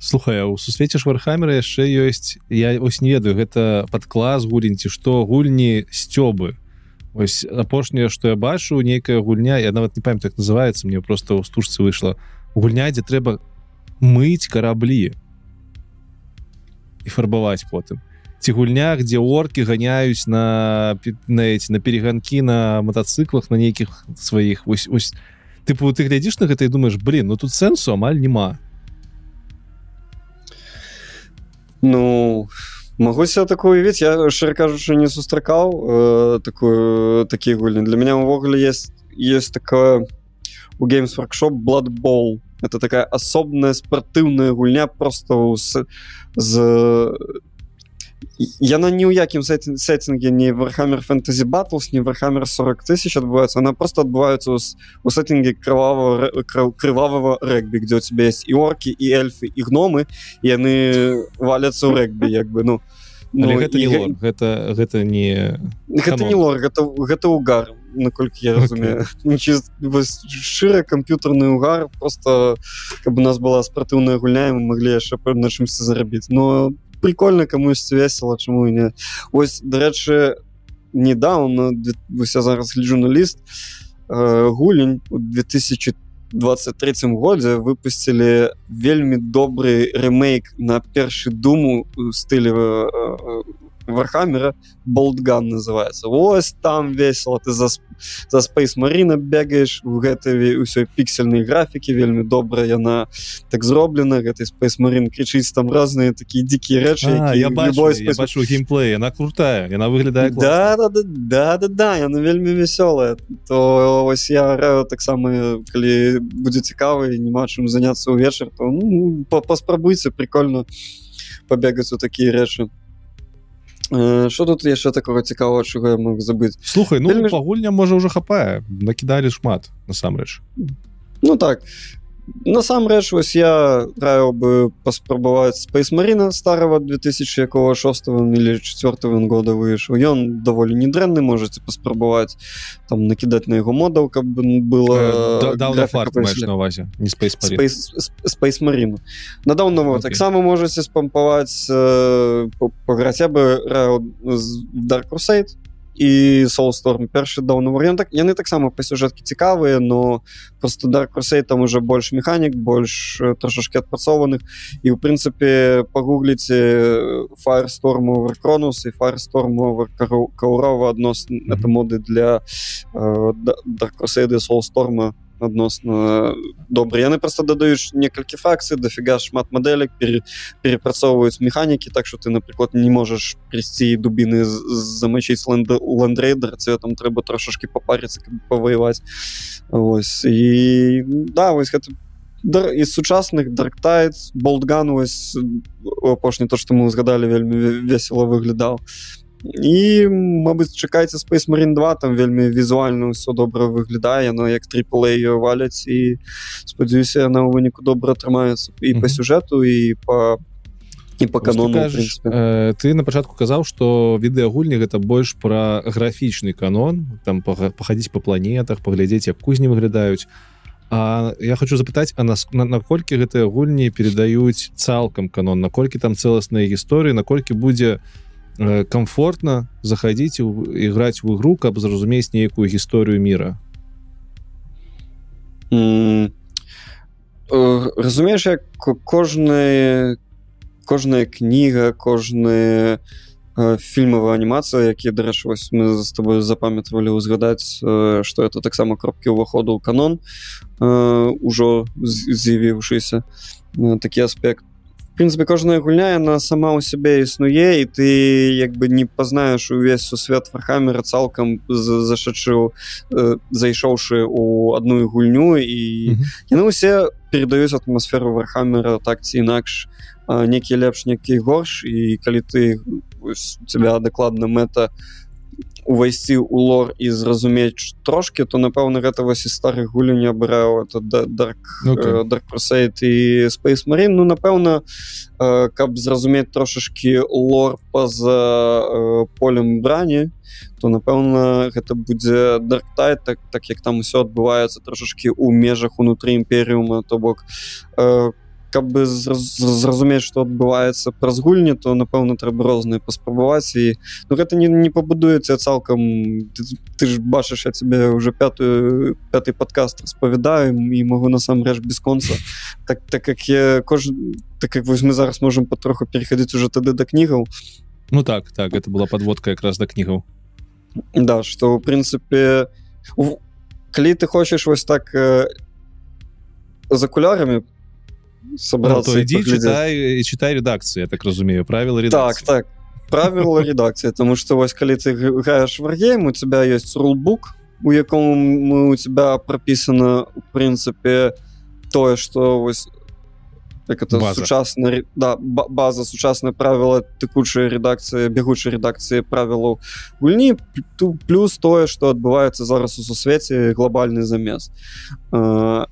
Слухай, а у сусвеце ж Вархамера яшчэ ёсць, я ось не ведаю, гэта падклас гульні, ці што, гульні сцёбы. Ось апошняе, што я бачу, нейкая гульня, я нават не памятаю, як называецца, мне просто ў стужцы выйшла. Гульня, дзе трэба мыць караблі і фарбаваць потым. Ці гульня, дзе оркі ганяюць на, на, на перегонкі на мотоциклах, на нейкіх сваіх. Ось, ось. Тыпу, ты глядзіш на гэта і думаеш, блін, ну тут сэнсу амаль нема. Ну, могу себе такое уявіць. Я, шчыра кажучы, не сустракаў э, такую, такія гульні. Для меня увогуле есть, есть такая у Games Workshop Blood Bowl. Это такая особная спартыўная гульня, просто с, з... Яна ні ў якім сеттинге не Warhammer Fantasy Battles, не Warhammer сорок тысяч адбываецца, она просто адбываецца у сеттинге крывавого, крывавого рэгбі, где у тебя есть и орки, и эльфы, и гномы, и яны валятся ў рэгбі, як бы, ну, Але ну, гэта, і... не лор, гэта, гэта не гэта не лор, гэта, гэта угар, наколькі я разумею. Okay. Шчыра камп'ютарны угар, просто каб у нас была спартыўная гульня, мы маглі яшчэ на чымсьці зарабіць. Но прикольно, камусьці весела, чаму і не. Ось, дарэчы, недавно, вось я зараз гляджу на ліст, гулень у две тысячи двадцать третьем годзе выпусцілі вельмі добры ремейк на першы думу ў стылі Вархамера, Болтган называецца. Вось там весела, ты за, за Space Marine бегаеш, у гэтай ўсёй піксельнай графікі вельмі добра яна так зроблена, гэтай Space Marine крычыць там разныя такія дзікія рэчы, а, я бачу, Space... я бачу геймплей, яна крутая, яна выглядае класна. Да, да, да, да, да, яна вельмі весёлая. То вось я граю таксама, калі будзе цікава і няма чым заняцца ўвечар, то ну, паспрабуйце, прикольно пабегаць у такія рэчы. Що тут яшчэ такого цікавого, чого я мог забыть? Слухай, ну Дальміж... пагульня, може, уже хапає. Накидали шмат, насамрэч. Ну так. Насамрэч, ось я раіў бы паспрабаваць Space Marine старого две тысячи шестого или две тысячи четвёртого года выйшаў. Ён даволі недрэнны, можаце паспрабаваць, там, накидаць на яго модаў, каб было... Dawn of War, маеш на увазе, не Space Marine. Space, Space Marine. На Dawn of War okay. Таксама можаце спампаваць, паграць, я бы раіў Dark Crusade і Soulstorm, першы Dawn of War. Яны, так, яны таксама па сюжэткі цікавыя, но просто Dark Crusade там уже больш механік, больш трошашкі адпрацованых, і ў прынцыпе пагугліце Firestorm over Cronus і Firestorm over Kaurova адносно, mm-hmm. это моды для э, Dark Crusade і Soulstorm адносно добрыя. Яны просто дадаюць некалькі фракцый, дафіга шмат мадэлек, пере, перепрацоўваюць механікі, так што ты, напрыклад, не можаш прыйсці дубіны замачыць лэнд-рейдер, цэ там трэба трошашкі папарыцца, каб паваяваць. Вось. І да, вось гэта і сучасных Darktide, Boltgun, вось апошні то, што мы ўзгадалі, вельмі весела выглядаў. І, мабыць, чакайце Space Marine два, там вельмі візуальна ўсё добра выглядае, яно як тры а её валяць, і, спадзяюся, яна ў выніку добра атрымаецца і па сюжэту, і па, і па канону, ў прынцыпе. Э, ты на пачатку казаў, што відэагульні гэта больш пра графічны канон, там пахадзіць па планетах, паглядзець, як кузні выглядаюць. А я хочу запытаць, а наколькі гэтыя гульні перадаюць цалкам канон, наколькі там цэласныя гісторыі, наколькі будзе комфортно заходить и играть в игру, как зразумець некую гісторыю мира? Mm. Разумееш, як кожная, кожная кніга, кожная фільмовая анімацыя, якія, дарэчы, мы з табою запамятвалі ўзгадаць, што это таксама кропкі ўваходу ў канон, ужо з'явіўшыся такі аспект. В принципе, кожная гульня, яна сама у сябе існуе, і ты як бы не пазнаеш увесь сусвет Вархамера цалкам зашачыў, э, зайшоўшы у адную гульню, і mm-hmm. яны ўсе перадаюць атмасферу Вархамера так ці інакш, некі лепш, некі горш, і калі ты у цябе дакладна мэта увайсці ў лор і зразумець трошки, то, напэўна, гэта вось і старых гулень абраў, это Dark, okay. Dark Crusade і Space Marine. Ну, напэўна, каб зразумець трошашкі лор па-за полем брані, то, напэўна, гэта будзе Darktide, так, так як там усё адбываецца трошашкі ў межах унутры імперіума, то бок каб бы зразумець, што адбываецца праз гульні, то, напэўна, трэба розныя паспрабаваць. І... Ну, гэта не, не пабудуе ця цалкам. Ты, ты ж бачыш, я цябе ўжо пятую, пяты падкаст распавядаю і магу насамрэч без конца. Так, так як я кож... так як вось мы зараз можам патроху переходзіць уже тады да кнігаў. Ну так, так, гэта была падводка якраз да кнігаў. Да, што, ў прынцыпе, у... калі ты хочаш вось так э... з акулярамі собраться, ну, то иди читай, читай редакцию, я так разумею, правила редакции. Так, так, правила редакции, потому что, вось, когда ты играешь в Wargame, у тебя есть рулбук, у якому у тебя прописано, в принципе, то, что, вось, так это база. Сучасная, да, база, сучасные правила, текучая редакция, бегучая редакция правил гульни, плюс то, что отбывается зараз у сусвеце, глобальный замес.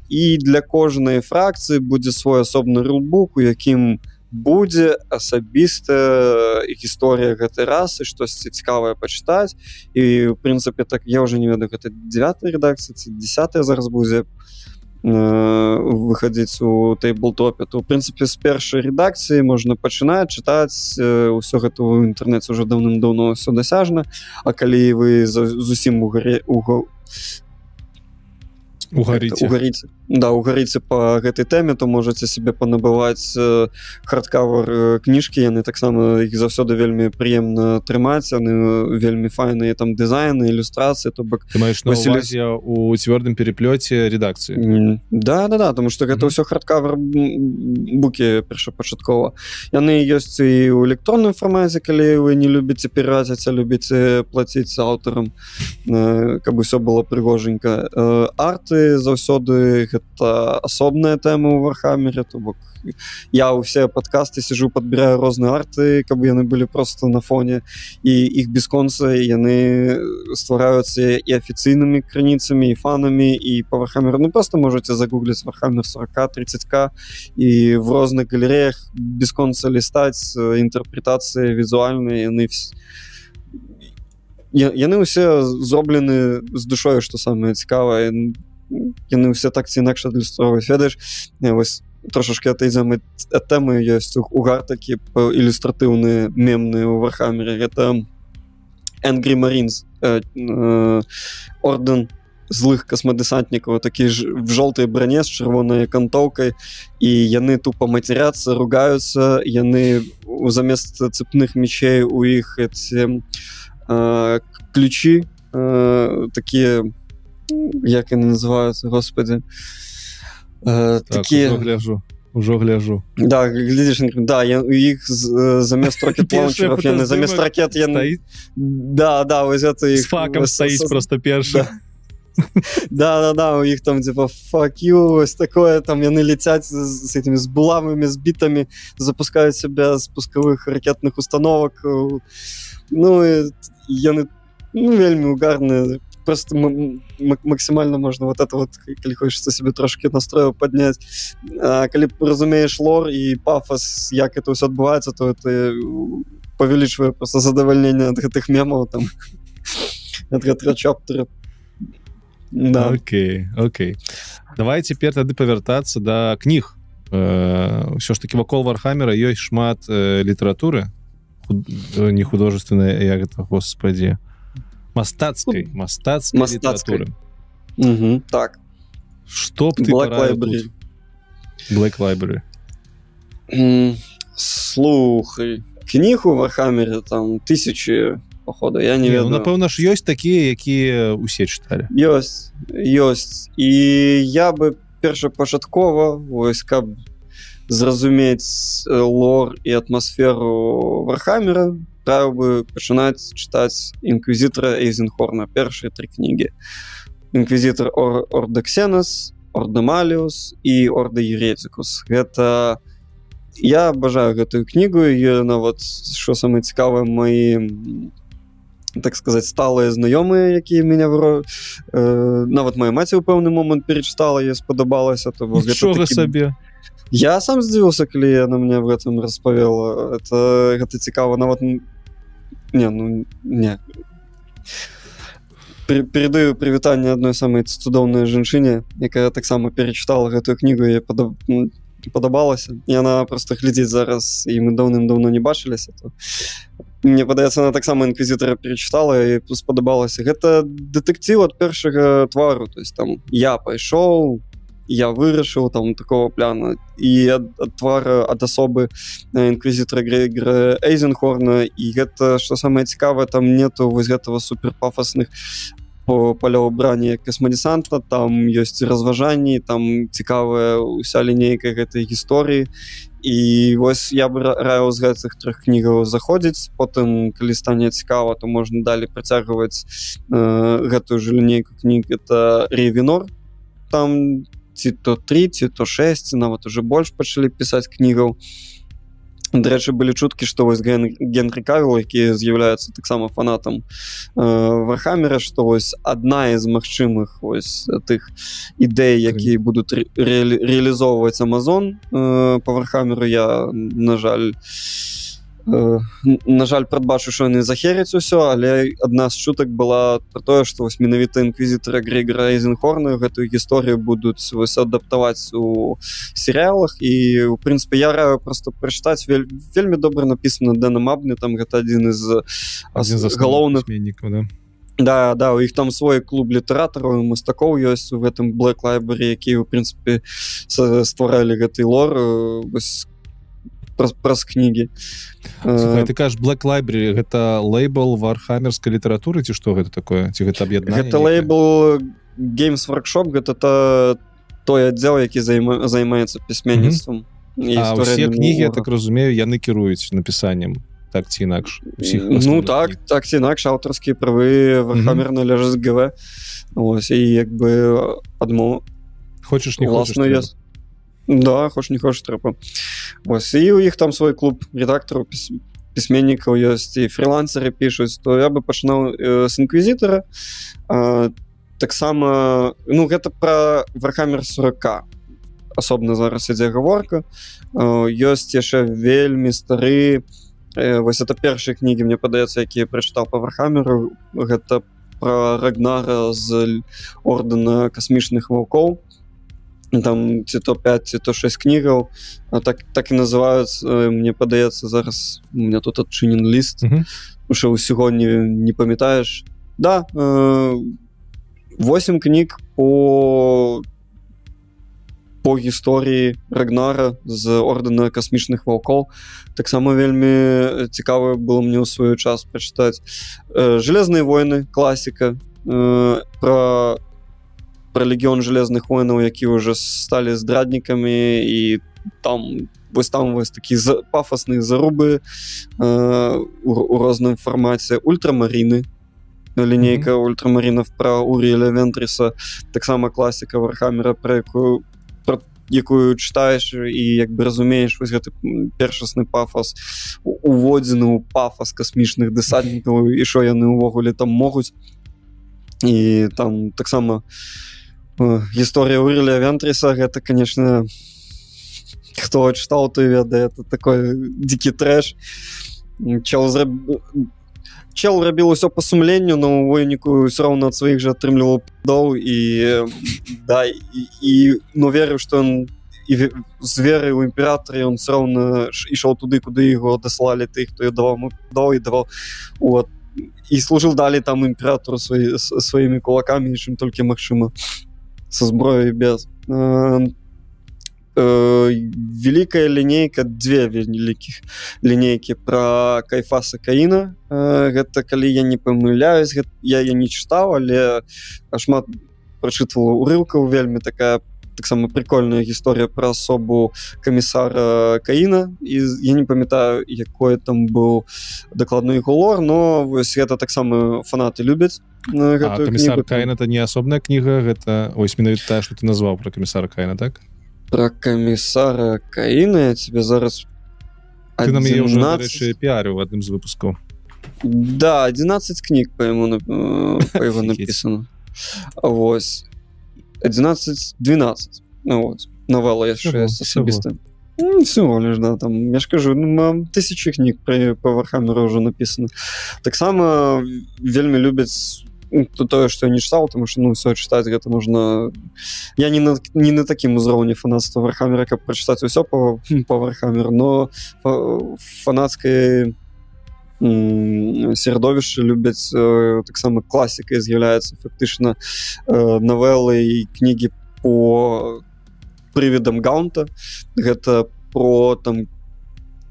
И для кожной фракции будет свой особный рулбук, у яким будзе асабіста гісторыя гэтай расы, штосьці цікавае пачытаць. І ў прынцыпе так я ўжо не ведаю, гэта дзевятая рэдакцыя ці дзесятая зараз будзе выходзіць у тэйблтопе, то ў прынцыпе з першай рэдакцыі можна пачынаць чытаць, усё гэта ў інтэрнэце ўжо даўным-даўно ўсё дасяжна, а калі вы зусім угары угол угарыце. Угарыце. Да, угарыце па гэтай тэме, то можаце сябе панабываць хардкавер кніжкі, яны таксама іх заўсёды вельмі прыемна трымаць, яны вельмі файныя там дызайны, ілюстрацыі, то бок. Ты маеш на ўвазе у цвёрдым пераплёце рэдакцыі. Да, да, да, таму што гэта ўсё хардкавер букі першапачаткова. Яны ёсць і ў электронным фармаце, калі вы не любіце пераразіць, а любіце плаціць аўтарам, каб усё было прыгоженька. Арты заўсёды гэта асобная тэма ў Вархамере, то бок я ўсе падкасты сижу, падбіраю розныя арты, каб яны былі проста на фоне, і іх бясконца яны ствараюцца і афіцыйнымі крыніцамі, і фанамі, і па Вархамеру. Ну проста можаце загугліць Вархамер сорок, тридцать ка і в розных галереях бясконца лістаць інтэрпрэтацыі візуальныя, яны вс... яны ўсе зроблены з душою, што самае цікавае. Яны ўсе так ці інакш адлюстроўваюць, ведаеш, вось трошашкі атайдзем ад тэмы, ёсць угар такі ілюстратыўныя мемныя ў Вархамере, гэта Angry Marines, э, э, ордэн злых космодэсантнікаў, такі ж в жоўтай броне з чырвонай акантоўкай, і яны тупа мацеряцца, ругаюцца, яны замест цепных мечей у іх эти э, ключі э, такія, як они называются, господи, э, так, такие... Уже гляжу, уже гляжу. Да, глядишь, да, я, их замест ракет-лаунчеров, я, замест ракет... Я... Да, да, вот это их... С факом стоит просто першим. Да-да-да, у них там типа fuck you, такое, там яны летят с этими, с булавами, с битами, запускают себя с пусковых ракетных установок, ну, и яны, ну, вельми угарные. Просто максимально можно вот это вот, калі хочется себе трошки настрою поднять. А калі разумеешь лор и пафос, як это все отбывается, то это павелічвае просто задовольнение от гэтых мемов, там, от гэтага чаптера. Да. Окей, окей. Давай теперь тады повертаться до книг. Все ж таки вакол Вархамера ёсць шмат литературы, не художественной, як это, господи, мастацкай, мастацкай літаратуры. Угу, так. Што б ты параіў тут? Black Library. Слухай, кніг у Вархамере там тысячы, походу, я не, не ведаю. Ну, напэўна ж, ёсць такія, якія ўсе чыталі. Ёсць, ёсць. І я бы першапачаткова, вось, каб зразумець лор і атмасферу Вархамера, правил бы пачынаць чытаць Інквізітара Эйзенхорна, першыя тры кнігі. Інквізітар Ор, Орда Ксенас, Орда Маліус і Орда Еретикус. Гэта... Я абажаю гэтую кнігу, і нават, што самае цікавае, мои, так сказаць, сталыя знаёмыя, якія меня вро... э, нават моя маці ў пэўны момант перечытала, ёй спадабалася. Нічога такі... сабе. Я сам здзівіўся, калі яна мне об гэтым распавела. Это, гэта цікава, нават... Не, ну, не. Передаю прывітанне адной самай цудоўнай жанчыне, якая таксама перечытала гэтую кнігу, і падаб... падабалася. І яна проста глядзіць зараз, і мы даўным-даўно не бачыліся. То... Мне падаецца, она таксама Інквізітара перечытала, і спадабалася. Гэта дэтэктыў ад першага твару. То есть, там, я пайшоў, я вырашыў, там, такого пляна. І ад, ад твара, ад асобы Інквізітара Грэгара Эйзенхорна. І гэта, што самае цікавае, там нету вось гэтага суперпафасных палёўбрання касмадесанта, там ёсць разважанні, там цікавая ўся лінейка гэтай гісторыі. І вось я бы раіў з гэтых трох кнігаў заходзіць, потым, калі стане цікава, то можна далей працягваць э, гэтую ж лінейку кніг. Это Рейвенор, там ці то тры, ці то шэсць, нават уже больш пачалі пісаць кнігаў. Дарэчы, былі чуткі, што вось Ген... Генры Кавіл, які з'яўляецца таксама фанатам э, Вархамера, што вось адна з магчымых вось тых ідэй, якія будуць ре... реалізоўваць Амазон э, па Вархамеру, я, на жаль, э, на жаль, прадбачу, што яны захеряць усё, але адна з чутак была пра тое, што вось менавіта інквізітара Грэгара Эйзенхорна гэтую гісторыю будуць вось адаптаваць у серыялах, і у прынцыпе я раю просто прачытаць, вель, вельмі добра напісана Дэном Абне, там гэта адзін з галоўных пісьменнікаў, да. Да, да, у іх там свой клуб літаратараў і мастакоў ёсць у гэтым Black Library, які у прынцыпе стваралі гэты лор вось Праз, праз кнігі. Слухай, ты кажаш Black Library, гэта лейбл вархамерскай літаратуры, ці што гэта такое? Ці гэта аб'яднанне? Гэта лейбл Games Workshop, гэта та, той аддзел, які займа, займаецца пісьменніцтвам. Mm-hmm. А ўсе кнігі, я так разумею, яны кіруюць напісаннем, так ці інакш? Усіх ну так, кніг. Так ці інакш, аўтарскія правы Вархамер mm-hmm. належаць гэ вэ. Ось, і як бы адмова. Хочаш, не хочаш? Власна, да, хоч не хоч трэба. Вось, і у іх там свой клуб редактараў, піс... пісьменнікаў ёсць, і фрілансеры пішуць, то я бы пачынаў э, з інквізітара. Э, таксама, ну, гэта пра Вархамер сорок асобна зараз ідзе гаворка. Э, ёсць яшчэ вельмі стары, э, вось это першыя кнігі, мне падаецца, якія прачытаў па Вархамеру, гэта пра Рагнара з Ордана космічных волкоў. Там ці то пять, ці то шесть кнігаў, а так, так і называюць, мне падаецца, зараз у меня тут адчынен ліст, што mm-hmm. сьогодні не памятаеш. Да, восемь кніг по по гісторыі Рагнара з Ордана касмічных ваўкоў. Таксама вельмі цікава было мне ў свой час прачытаць. Жалезныя войны, класіка, пра про легіон Жалезных воінаў, які ўжо сталі здраднікамі, і там вось там вось такі за, пафасныя зарубы э, у, у розным фармаце. Ультрамаріны, лінейка mm-hmm. ультрамарінов пра Уріэля Вентріса, таксама класіка Вархамера, пра якую пра якую чытаеш і як бы разумееш вось гэты першасны пафас, уводзіны ў пафас касмічных дэсантнікаў і што яны ўвогуле там могуць. І там таксама гісторыя Уріэля Вентріса, гэта, канешне, хто чытаў, той ведае, это такой дзікі трэш. Чел, зраб... Чел рабіў усё па сумленню, но у выніку ўсё роўна ад сваіх жа атрымліваў пудоў, і, да, і, і ну, верыў, што ён і з веры ў імператары, ён ўсё роўна ішоў туды, куды яго даслалі тых, хто даваў яму пудоў і даваў у адпуск. І служил далі там імператору свої, своїми кулаками, чим тільки магчыма, со зброєю без. Е, е, великая лінейка, две великих лінейкі про Кайфаса Каіна. Е, гэта, калі я не памыляюсь, гэта, я я не читаў, але шмат прачытвал урывкаў, вельмі такая таксама прикольная гісторыя пра асобу камісара Каіна, і я не памятаю, якое там быў дакладны яго лор, но вось гэта таксама фанаты любяць гэтую. А камісар Каін это не асобная кніга, гэта ось менавіта тая, што ты назваў пра камісара Каіна, так? Пра камісара Каіна я тебе зараз адзінаццаць... Ты нам яе ўжо, дарэчы, піарыў у адным з выпускаў. Да, адзінаццаць кніг па яму па яго напісана. Вось одиннадцать двенадцать, ну вот, новелла яшчэ асабіста. Ну, всего лишь, да, там, я ж кажу, ну, тысячи книг про, по Вархамеру уже написано. Таксама вельмі любяць тое, што я не чытаў, таму што, ну, ўсё чытаць гэта можна... Я не на, не на такім узроўні фанацтва Вархамера, каб прачытаць усё по, по Вархамеру, но фанацкай серадовішчы любяць э, таксама класікай з'яўляюцца фактычна э, навелы і кнігі по прывідам Гаунта. Гэта про там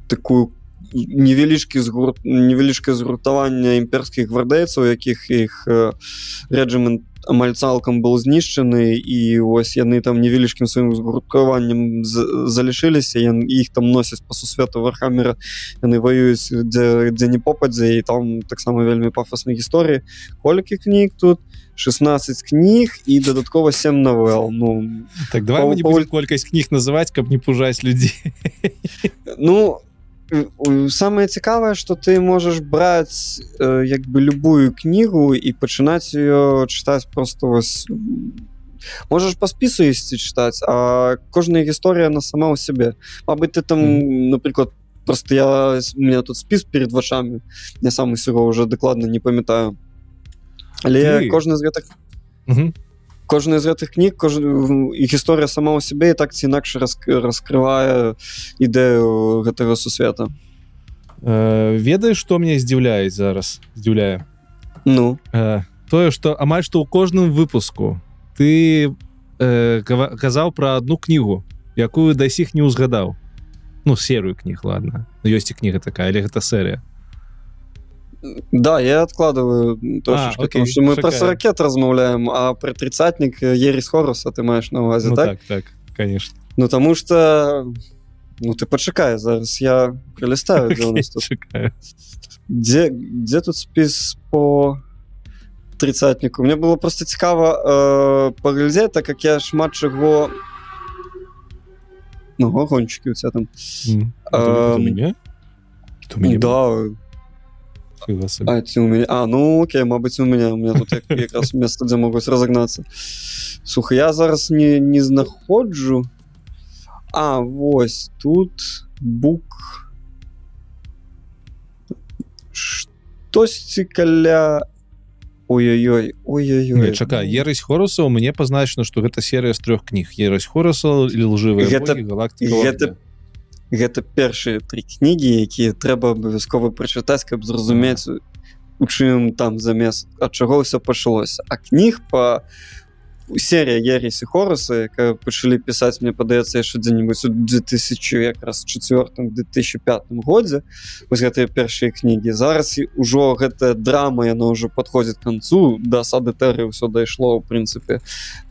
такую невялічкі згурт невялічкае згуртаванне імперскіх гвардейцаў, якіх іх э, рэджымент амаль цалкам быў знішчаны, і вось яны там невялічкім сваім згурткаваннем залішыліся, ян, іх там носяць па сусвету Вархамера, яны ваююць дзе, дзе не попадзе, і там таксама вельмі пафасныя гісторыі. Колькі кніг тут? шестнадцать кніг і дадаткова семь новел. Ну, так давай па, мы не па... будзем колькасць кніг называць, каб не пужаць людзей. Ну, самае цікавае, што ты можаш браць э, як бы любую кнігу і пачынаць ее чытаць просто вось. Можаш па спісу ісці чытаць, а кожная гісторыя на сама ў сябе. Мабыць, ты там, mm. напрыклад, просто я, у меня тут спіс перед вачамі, я сам усяго уже дакладна не памятаю. Але ты... кожны з гэтых mm -hmm. кожная з гэтых кніг, кож... і гісторыя сама ў сябе і так ці інакш раск... раскрывае ідэю гэтага сусвета. Э, ведаеш, што мяне здзіўляе зараз? Здзіўляе. Ну? Э, тое, што амаль што ў кожным выпуску ты э, казаў пра одну кнігу, якую да сіх не ўзгадаў. Ну, серыю кніг, ладно. Ёсць і кніга такая, але гэта серыя. Да, я откладываю трошечки, а, окей, потому что мы шикарно. Про сорокет размовляем, а про тридцатник Ярысь Хораса ты маешь на увазе, ну, так? так, так, конечно. Ну, потому что... Ну, ты почекай, зараз я пролистаю. Okay, где, где тут спис по тридцатнику? Мне было просто цікаво э, поглядеть, так как я шмат чего... Ну, огончики у тебя там. Mm. А, а, у меня? У меня да, было? А, у меня... а, ну окей, мабыць, у меня у меня тут як, як раз место, где могуць разогнаться. Слухай, я зараз не, не знаходжу. А, вось, тут бук штосьці каля... Ой-ой-ой, ой-ой-ой. Чакай, Ярысь Хораса у мяне пазначана, што гэта серыя з трёх кніг. Ярысь Хораса, Лжывая Богі, Галактика Варка. Гэта першыя тры кнігі, якія трэба абавязкова прачытаць, каб зразумець, у чым там замес, ад чаго ўсё пачалося. А кніг па серыя Ярыся Хораса, якая пачалі пісаць, мне падаецца, яшчэ дзе-небудзь у две тысячы чацвёртым — две тысячы пятым годзе, вось гэтыя першыя кнігі. Зараз ўжо гэтая драма, яна ўжо падходзіць к канцу, да сады тэры ўсё дайшло, у прынцыпе.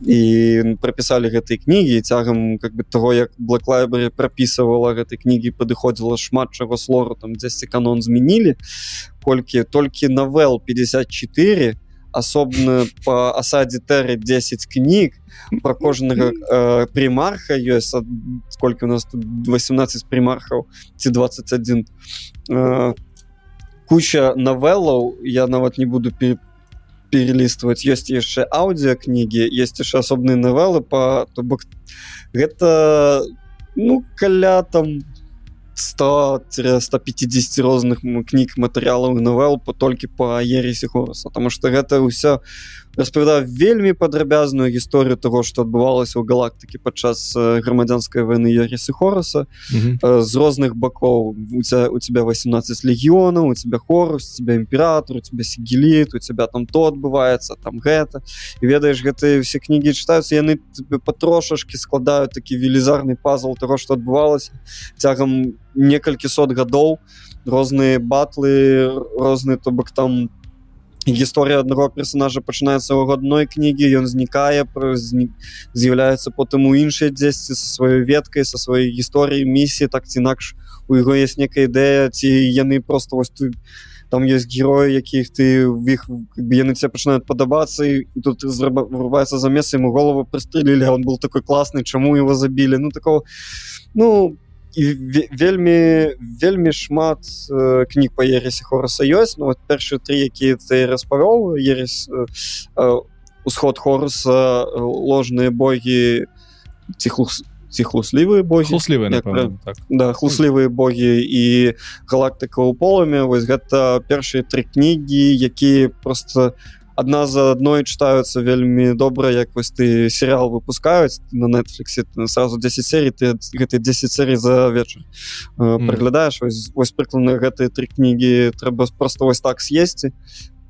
І прапісалі гэтыя кнігі, цягам как бы таго, як Black Library прапісывала гэтай кнігі, падыходзіла шмат чаго слору, там дзесьці канон змянілі, колькі толькі навел пятьдесят четыре, асобна по асадзе тэры десять кніг, про кожнага э, примарха ёсць, сколько у нас тут восемнадцать примархаў ці двадцать один, э, куча навелаў, я нават не буду пере перелистывать, ёсць яшчэ аудиокнігі, ёсць яшчэ асобныя навелы, па то бок гэта ну каля там ста — ста пятидзесяці розных кніг, матэрыялаў і навел толькі па Ярысе Хораса, таму што гэта ўсё распавядае вельмі падрабязную гісторыю таго, што адбывалася ў галактыкі падчас грамадзянскай вайны Ярысе Хораса. Mm-hmm. З розных бакоў у тебя, у тебя восемнадцать легіёнаў, у тебя Хорус, у тебя імператор, у тебя Сігіліт, у тебя там то адбываецца, там гэта. І ведаеш, гэтыя ўсе кнігі чытаюцца, яны патрошашкі складаюць такі велізарны пазл таго, што адбывалася цягам некалькі сот гадоў, розныя батлы, розныя, то бок там гісторыя аднаго персонажа пачынаецца ў адной кнігі, ён знікае, з'яўляецца потым у іншай дзесьці са сваёй веткай, са сваёй гісторыі, місіі, так ці інакш у яго ёсць некая ідэя, ці яны просто вось тут, там ёсць героі, якіх ты в іх, яны тебе пачынаюць падабацца, і тут вырываецца замес, яму голову прыстрэлілі, а он был такой класны, чаму его забілі, ну такого, ну і вельмі вельмі шмат э, кніг па Ярысе Хораса ёсць. Ну вот першыя тры, якія ты распавёў, Ярысь э, усход Хоруса, ложныя богі, ці хлус, ці хлуслівыя богі, хлуслівыя, напэўна, так. Да, хлуслівыя богі і галактыка ў полымі, вось гэта першыя тры кнігі, якія просто адна за адной чытаюцца вельмі добра, як вось ты серыал выпускаюць на Netflix, сразу десять серый, ты гэтыя десять серый за вечар э, праглядаеш. Вось, вось прыкладна гэтыя тры кнігі трэба просто вось так з'есці,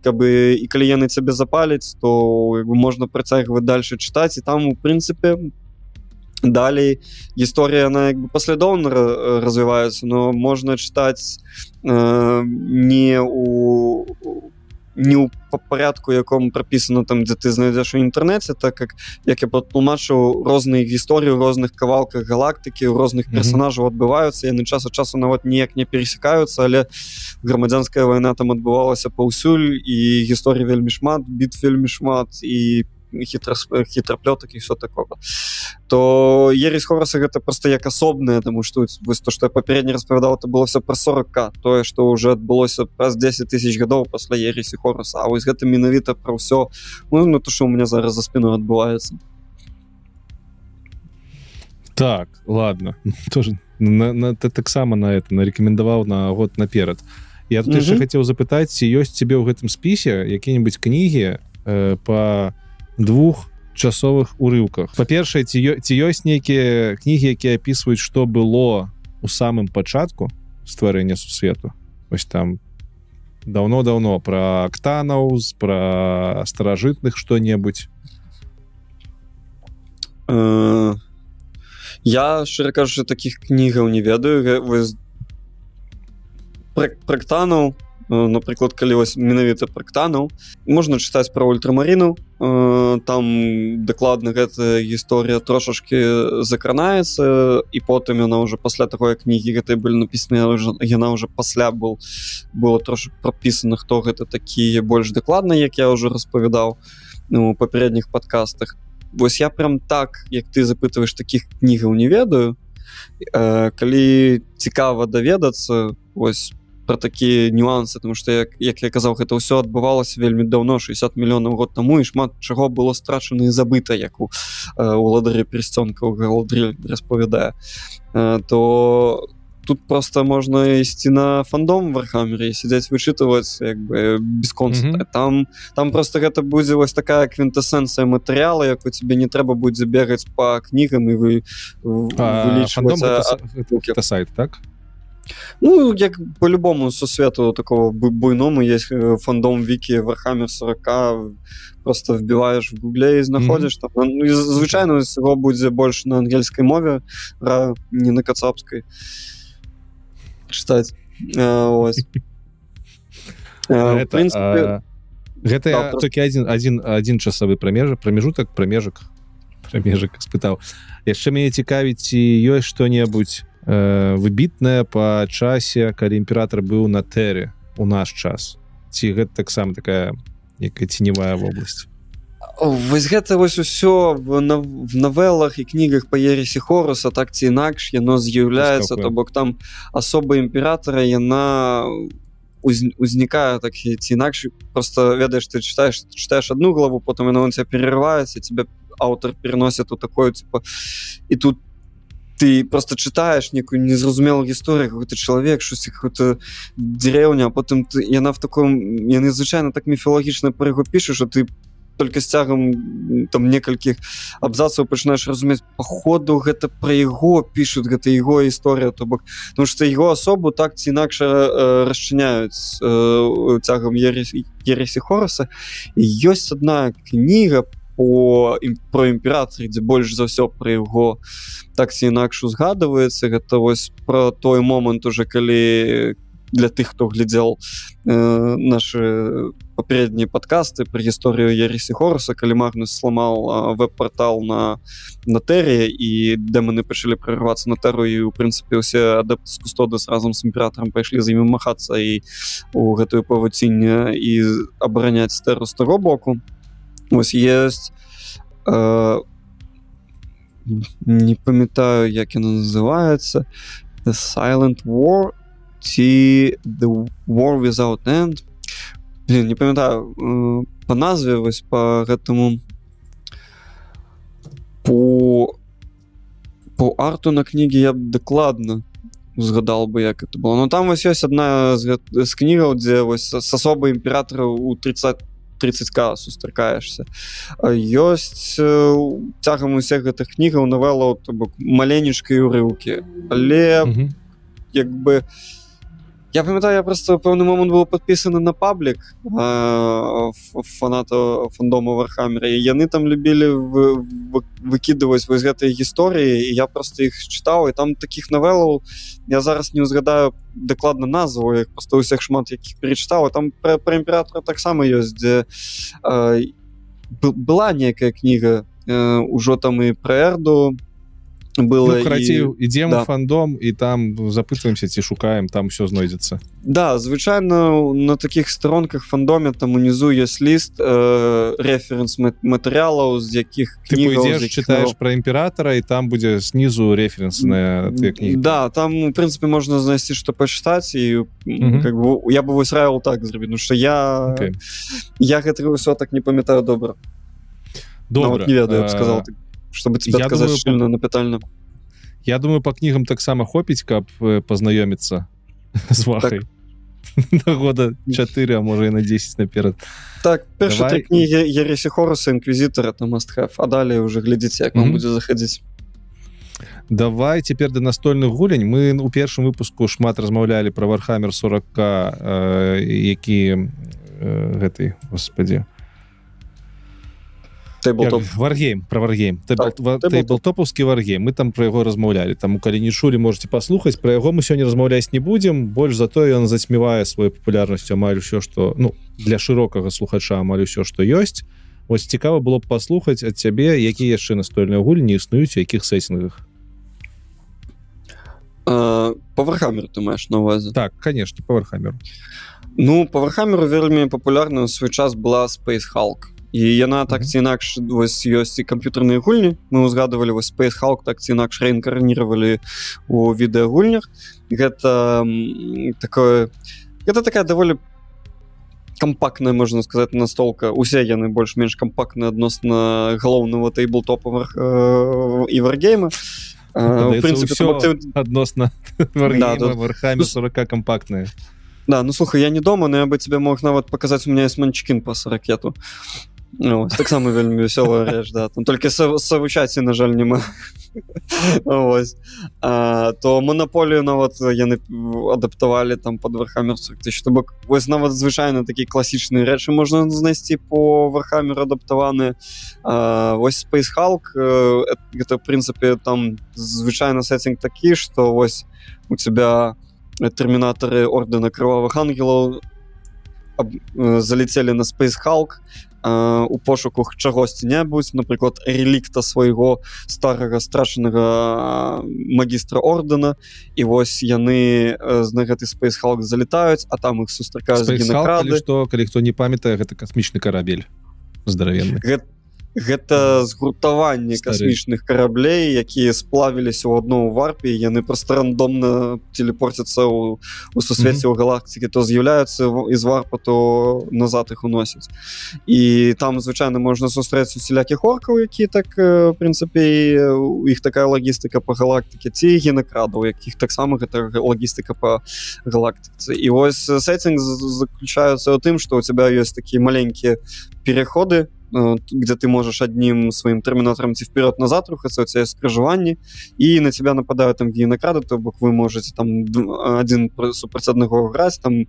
кабы і калі яны цябе запаляць, то можна працягваць дальше чытаць. І там у прынцыпе далей гісторыя яна як бы паслядоўна развіваецца, но можна чытаць э, не у не ў парадку, якому прапісана там, дзе ты знайдзеш у інтэрнэце, так как, як я патлумачыў, розныя гісторыі ў розных кавалках галактыкі, у розных персонажаў адбываюцца, яны час ад часу нават ніяк не пересекаюцца, але грамадзянская вайна там адбывалася паўсюль, і гісторый вельмі шмат, біт вельмі шмат, і хітраплётак і ўсё такого, то Ярысь Хорас гэта проста як асобная, таму што вось то, што я папярэдне распавядал, это было все пра сорок ка, тое, што ўжо адбылося праз дзесяць тысяч гадоў пасля Ярыся Хораса, а вось гэта менавіта пра ўсё, ну, ну то, што у меня зараз за спіну адбываецца. Так, ладно, тоже на, на, ты таксама на это нарекамендаваў на год наперад. Я тут яшчэ хацеў запытаць, ці ёсць цябе ў гэтым спісе якія-небудзь кнігі э, па двух часовых урыўках. Па-першае, ці, ё, ці ёсць нейкія кнігі, якія апісваюць, што было у самым пачатку стварэння сусвету. Вось там даўно-даўно пра актанаў, пра старажытных што-небудзь. Э... Я, шчыра кажучы, такіх кнігаў не ведаю. Вось практанаў, напрыклад, калі вось менавіта практанаў, можна чытаць пра ультрамаріну, там дакладна гэта гісторыя трошашкі закранаецца, і потым яна ўжо пасля таго, як кнігі гэтай былі напісаны, яна ўжо пасля был, было трошак прапісана, хто гэта такія больш дакладна, як я ўжо распавядаў у папярэдніх падкастах. Вось я прям так, як ты запытываеш, такіх кнігаў не ведаю. Э, калі цікава даведацца вось пра такія нюансы, тому што як, як я казаў, гэта ўсё адбывалася вельмі даўно, шэсцьдзесят мільёнаў год таму, і шмат чаго было страчана і забыта, як у э, Уладары Персцёнкаў Галадрыль распавядае. Э, то тут просто можна ісці на фандом Вархамера і сядзець вычытваць як бы бясконца. Mm-hmm. Там там просто гэта будзе вось такая квінтэсэнцыя матэрыяла, якую тебе не трэба будзе бегаць па кнігам і вы вылічваць. А, гэта сайт, так? Ну, як по-любому сусвету такого буйному есть фандом вики Вархамер сорок ка, просто вбиваешь в гугле и знаходишь. Mm-hmm. Там, ну, звычайно его будзе больш на ангельскай мове, а не на кацапскай. Читаць. Гэта толькі адзін часовы прамежутак, прамежак прамежак спытаў. Яшчэ мяне цікавіць, ці ёсць што-небудзь выбітнае па часе, калі імператар быў на тэры у наш час. Ці гэта таксама такая некая ценевая вобласць? Вось гэта вось усё в, нав... в новеллах і кнігах па Ярысе Хораса так ці інакш яно з'яўляецца, то бок там асоба імператара яна узнікае так ці інакш, просто ведаеш, ты читаешь читаешь одну главу, потом яна у тебя перерываецца, тебя аўтар переносит у такое типа, і тут ты просто читаешь некую незразумелую гісторыю, какой-то чалавек, штосьці какой-то деревня, а потым ты, яна в таком яны звычайна так міфалагічна пра яго пішу, што ты только з цягам там некалькіх абзацаў пачынаеш разумець, походу гэта пра яго пішуць, гэта яго гісторыя, то бок, тому што яго асобу так ці інакш э, расчыняюць э, цягам Ярыся Хораса. І ёсць адна кніга по про імператара, дзе больш за ўсё пра яго так ці інакш узгадваецца. Гэта вось пра той момант уже, калі для тых, хто глядзел э, нашы папярэднія падкасты пра гісторыю Ярыся Хораса, калі Магнус сламаў вэб-партал на, на тэры, і дэманы пачалі прарывацца на тэру, і у прынцыпе ўсе адэптус кустодыс разам з імператарам пайшлі за імі махацца і у гэтую павуцінне і абараняць тэру з таго боку. Вось ёсць э, не памятаю, як яна называецца, The Silent War ці The War Without End. Блин, не памятаю по назве, вось по гэтаму по по арту на кнігі я б дакладна узгадал бы, як это было. Но там вось ёсць адна з, з кнігаў, дзе вось с асобай імператара у трыццаць трыццаць ка сустракаешься. Ёсць цягам усіх гэтых кнігаў навелаў, то бок маленечкія ўрыўкі, але mm-hmm. як бы я памятаю, я просто в пэўны момант было подпісана на паблік э, фаната фандома Вархамера, і яны там любілі вы, вы, выкідываць вось гэтыя гісторыі, і я просто іх чытаў, і там такіх навелаў я зараз не ўзгадаю дакладна назву, як просто ўсіх шмат якіх перечытаў. Там пра, пра імператара таксама ёсць, дзе э, была некая кніга э, ўжо там і пра Эрду было. Ну, карацей, і... ідзем да. у фандом, і там запытваемся, ці шукаем, там все знойдзецца. Да, звычайно, на таких сторонках фандоме там унизу есть лист э, референс матэрыялаў, з якіх кнігаў... Ты пойдзеш, читаешь про Императора, и там будет снизу референс на те книги. Да, там, в принципе, можно знайсці, что почитать, и угу. как бы, я бы высраивал так, потому что я... Okay. Я гэтага ўсё так не памятаю добра. Добра. Не ведаю, я б сказал, чтобы тебе отказать сильно по... напитально. Я думаю, по книгам так само хопить, как познаёмиться с Вахой. На года четыре, а может и на десять наперед. Так, первые три книги Ярыся Хораса, Инквизитора, это must-have, а далее уже глядите, как вам будет заходить. Давай теперь до настольных гулянь. Мы у першым выпуску шмат размаўлялі про Вархамер сорок ка, які гэтай, господи, Варгейм, про Варгейм. Тейблтоповский Варгейм. Мы там про его размаўлялі. Таму, калі не чулі, можете паслухаць. Про яго мы сёння размаўляць не будем. Больш зато ён зацьмівае сваёй папулярнасцю амаль усё, што... Ну, для шырокага слухача амаль усё, што ёсць. Вось цікава было б паслухаць ад цябе, якія яшчэ настольныя гульні існуюць, у якіх сеттингах. По Вархамеру ты маеш на увазе? Так, конечно, по Вархамеру. Ну, по Вархамеру вельмі папулярна ў свой час была Space Hulk. І яна так ці інакш, вось ёсць і камп'ютарныя гульні, мы ўзгадывалі вось Space Hulk, так ці інакш рэінкарніравалі у відэагульнях. Гэта такое, гэта такая даволі кампактная, можна сказаць, настолка. Усе яны больш-менш кампактныя адносна галоўнага тэйблтопа і варгейма. А, в принципе, все адносна варгейма, Вархамер сорок ка кампактныя. Да, ну слухай, я не дома, но я бы тебе мог нават показать, у меня есть манчкін по сорокету. Вот, так само вельми веселая речь, да. Там только совучаці, на жаль, нема. Ось. А, то монополію нават яны адаптавалі там под Вархамер сорок тысяч. То бок, ось нават звычайно такие классичные речи можно знайсці по Вархамеру адаптаваны. А, ось Space Hulk, это, в принципе, там звычайно сеттинг такі, что ось у тебя... Терминаторы Ордена Крывавых Ангелов залетели на Space Hulk э, у пошуку чагосьці-небудзь, например, реликта своего старого страшного магистра Ордена, и вот яны э, на гэты Space Hulk залетают, а там их сустракают генокрады. Space Hulk, что, калі хто не памятае, это космічный корабель здоровенный. Гэта... Гэта згуртаванне касмічных караблей, якія сплавіліся ў адном варпе, яны проста рандомна телепортяцца ў, ў сусвеце, mm-hmm. ў галактике, то з'яўляюцца из варпа, то назад іх уносяць. І там, звычайна, можна сустрэць усілякіх оркаў, які так, в принципе, у іх такая логістыка по галактике, ці генакрадаў, якіх так само гэта логістыка по галактике. І вось сеттинг заключаецца ў тым, што у тебя ёсць такія маленькія переходы, где ты можешь одним своим терминатором идти вперед-назад рухаться, у тебя есть скрыжевание, и на тебя нападают там генокрады, то бок вы можете там один супраць аднаго граць, там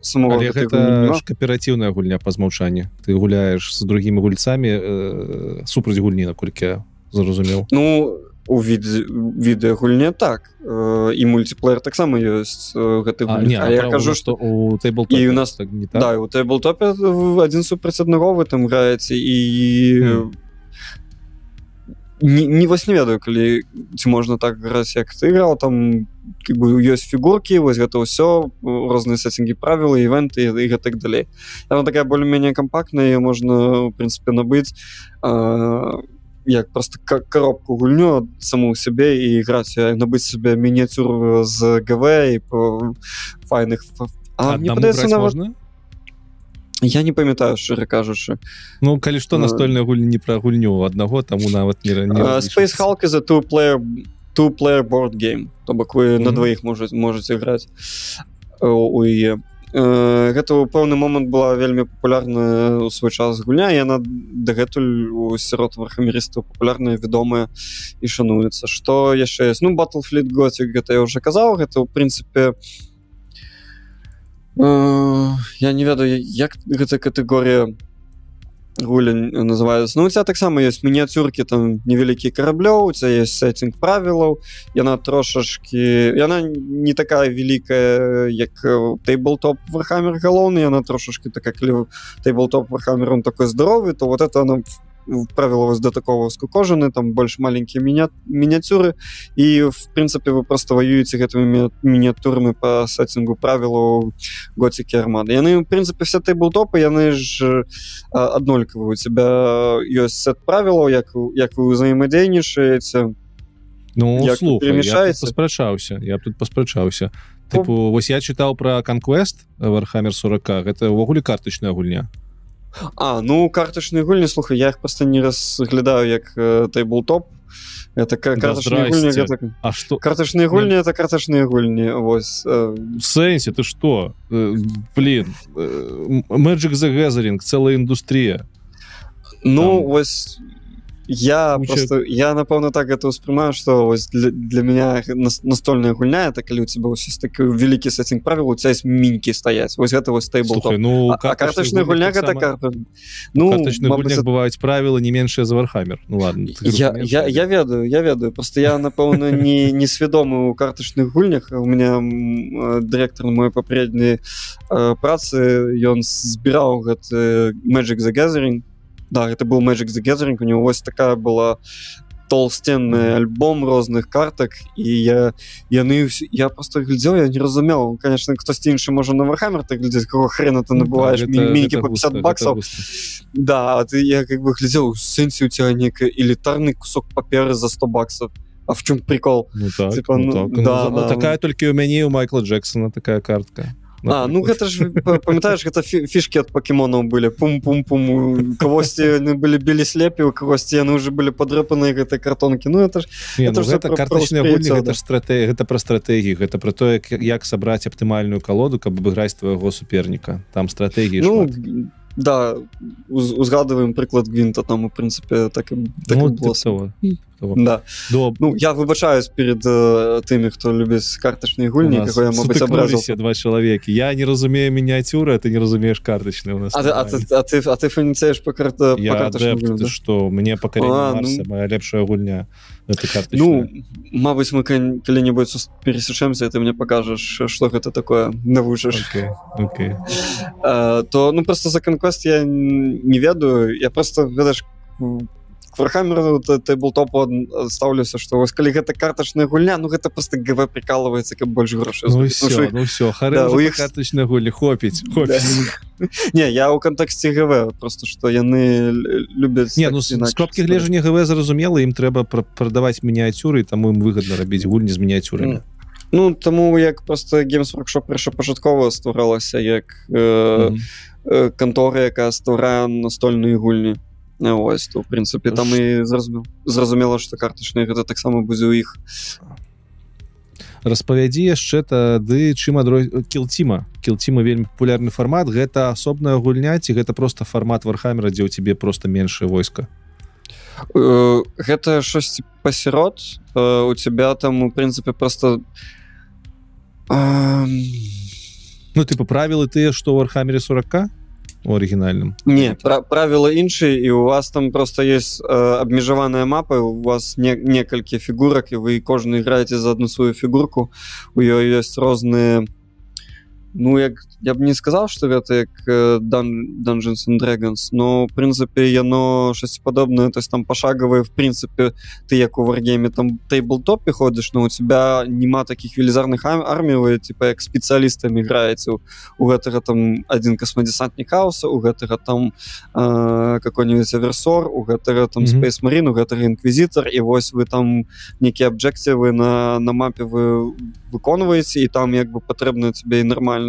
самого... Але гэта ж кооперативная гульня по змаўчанні. Ты гуляешь с другими гульцами э, супраць гульні, наколькі я зразумел. Ну, у відэагульні так, і мультиплеер так само ёсць гэтай гульні. А, а, а я кажу, што у тэйблтопе у нас так не так. Да, у тэйблтопе адзін супраць аднаго вы там граеце, і mm. не, не вось не ведаю, калі ці можна так граць, як ты грал, там как бы, ёсць фігуркі, вось гэта ўсё, розныя сеттингі, правілы, івенты і гэтак далей. Яна такая более-менее кампактная, её можна, у прынцыпе, набыць а, як просто коробку гульню саму себе и играть, набыть себе миниатюр с ГВ и по файных... А одному мне брать нават... можно? Я не памятаю, шчыра кажучы. Ну, калі што, настольная гульня не пра гульню аднаго, таму нават не, не uh, Space Hulk is a two-player, two-player board game. То бок вы mm-hmm. на двоих можете, можете играть у яе. Гэта ў пэўны момант была вельмі папулярная ў свой час гульня, яна дагэтуль у сярод вархамерыстаў папулярная, вядомая і шануецца. Што яшчэ ёсць? Ну, Battlefield Gothic, гэта я ўжо казаў, гэта ў прынцыпе э, я не ведаю, як гэта катэгорыя гулянь называется. Ну, у тебя так само есть миниатюрки, там, невеликие корабли, у тебя есть сеттинг правилов, и она трошечки... И она не такая великая, как тейблтоп Вархаммер головный, и она трошечки такая, как тейблтоп Вархаммер, он такой здоровый, то вот это она правила у вас до такого скукожаны, там больш маленькія міня... мініяцюры, і в прынцыпе вы проста ваюеце гэтымі мініяцюрамі па сеттынгу правілу готікі армады. Яны, в прынцыпе, все тэйблтопы, яны ж аднолькавыя. У тебя ёсць сет правілаў, як, як вы ўзаемадзейнічаеце, ну, як слухай, перемішаеце. Я тут паспрачаўся, я тут паспрачаўся. Тыпу, вось я чытаў пра Conquest Warhammer сорок ка, гэта ўвогуле картачная гульня. А, ну, картачныя гульні, слухай, я іх проста не разглядаю як э, тэйблтоп. Это карточные да гульни, это... А что? Карточные гульни, нет. Это карточные гульни. Вось. В сенсе, ты что? Блин, Magic the Gathering, целая индустрия. Ну, вот я куча... просто, я, напевно, так это успрымаю, что вот для, для меня настольная гульня, это когда у тебя вот есть такой великий сеттинг правил, у тебя есть миньки стоять. Вот это вот стейблтоп. Слушай, ну, а, а карточная гульня, это самое... карта. Ну, в карточных гульнях это... бывают правила не меньшие за Warhammer. Ну ладно. Я, я, я ведаю, я ведаю. Просто я, напевно, не, не сведомый у карточных гульнях. У меня э, директор моей попередней э, працы, и он сбирал это Magic the Gathering. Да, это был Magic the Gathering, у него вот такая была толстенный альбом розных карток, и я, я, я просто глядел, я не разумел. Конечно, кто-то инший может на Warhammer так глядеть, какого хрена ты набываешь, да, миники по пятьдесят густо, баксов. Да, а ты, я как бы глядел, в сенсе у тебя некий элитарный кусок паперы за сто баксов. А в чем прикол? Ну так, типа, ну, ну, так. Да, ну, да, такая ну... только у меня и у Майкла Джексона такая картка. А, ну гэта ж, памятаеш, гэта фішкі ад пакемонаў былі, пум-пум-пум, у когосьці яны былі беліслепі, у когосьці яны ўжо былі падрэпаныя гэтай картонкі, ну гэта ж... Не, ну гэта картачныя гульні, гэта стратэ... гэта пра стратэгію, гэта пра тое, як сабраць аптымальную калоду, каб абыграць твайго суперніка, там стратэгіі шмат. Ну, да, узгадываем прыклад Гвінта, там, у прынцыпе, так і было. Да. До... Ну, я выбачаюсь перед э, тымі, хто любіць картачныя гульні, якога я, мабыць, абразіў. Два чалавекі. Я не разумею мініяцюры, а ты не разумееш картачныя у нас. А, а, а ты, а ты фаніцееш па, кар... па картачныя гульні, да? Што? Мне пакарэнне Марса, ну... моя лепшая гульня. Это картачная. Ну, мабыць, мы калі-небудзь пересечемся, і ты мне пакажаш, што гэта такое, навучыш. Окей, окей. А, то, ну, просто за Conquest я не ведаю, я просто, ведаеш, к Вархамеру тэйблтопу стаўлюся, што вось калі гэта картачная гульня, ну гэта просто ГВ прыкалываецца, каб больш грошай. Ну і ўсё, ну, ну ўсё, харэм да, іх... картачныя гульні, хопіць, хопіць. Не, я ў кантэксце ГВ, просто што яны любяць... Не, ну з кропкі гледжання ГВ зразумела, ім трэба пр прадаваць мініяцюры, і таму ім выгадна рабіць гульні з мініяцюрамі. Mm. Ну, тому як просто Games Workshop першапачаткова стваралася як э, mm. э, кантора, якая стварае настольныя гульні. Ось, то, в принципе, там і зразумела, зразумела што картачныя гэта таксама будзе ў іх. Распавядзі яшчэ тады, чым адрой... Кілціма. Кілціма вельмі папулярны фармат. Гэта асобная гульня, ці гэта проста фармат Вархамера, дзе ў цябе проста меншае войска? Э, гэта шосць пасярод. Э, у тебя там, у прынцыпе, проста... Э... Ну, тыпа, правілы тыя, што ў Вархамере сорок ка? У арыгінальным. Не, пра правілы іншыя, і у вас там проста ёсць э, абмежаваная мапа, у вас не некалькі фігурак, і вы кожны граеце за адну сваю фігурку, у ёй ёсць розныя... Ну, як, я б не сказаў, што гэта як Dun Dungeons and Dragons, но, в прынцыпе, яно шасці падобнае, то есть там пашагавае, в прынцыпе, ты, як у Wargame, там тэйблтопе ходзіш, но у тебя нема такіх велізарных армій, вы, типа, як спецыялістамі граеце, у, у гэтага там адзін космадесантнік хауса, у гэтага там э, какой-нибудь аверсор, у гэтага там mm-hmm. Space Marine, у гэтага Inquisitor, і вось вы там некія аб'ектывы на, на мапе вы выконваеце, і там, як бы, патрэбна тебе і нармальна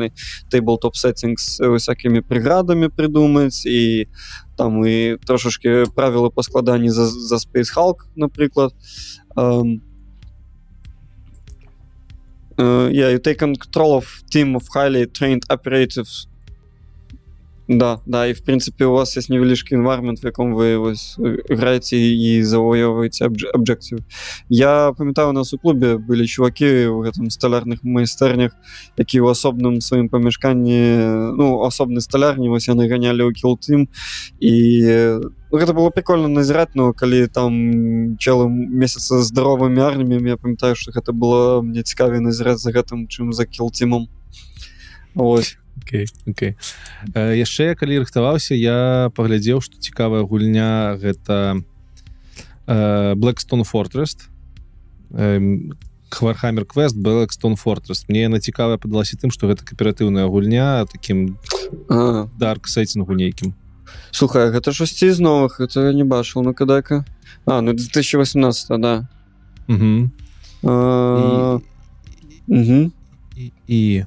тэйблтоп-сеттинг с всякими преградами придумать, и там и трошечки правила по складанию за, за Space Hulk, например. Um, uh, yeah, you take control of team of highly trained operatives. Да, да, и в принципе у вас есть невеличкий environment, в яком вы вось, играете и завоевываете объективы. Я памятаю, у нас у клубе были чуваки в этом столярных майстернях, які у особном своем помешканні, ну, особной столярні, вось яны ганялі у Kill Team, и ну, это было прикольно назирать, но коли там челы месяца здоровыми армиями, я памятаю, что это было мне цікавее назирать за гэтым, чем за Kill Team'ом. Вот. Окей, окей. Яшчэ калі рыхтаваўся, я паглядзеў, што цікавая гульня гэта Blackstone Fortress, Вархамер квест Blackstone Fortress. Мне яна цікавая падалася тым, што гэта кааператыўная гульня, такім дарк-сеттінгу нейкім. Слухай, гэта шасці з новых, гэта я не бачыў, ну кадайка. А, ну две тысячи восемнадцатого, да. І...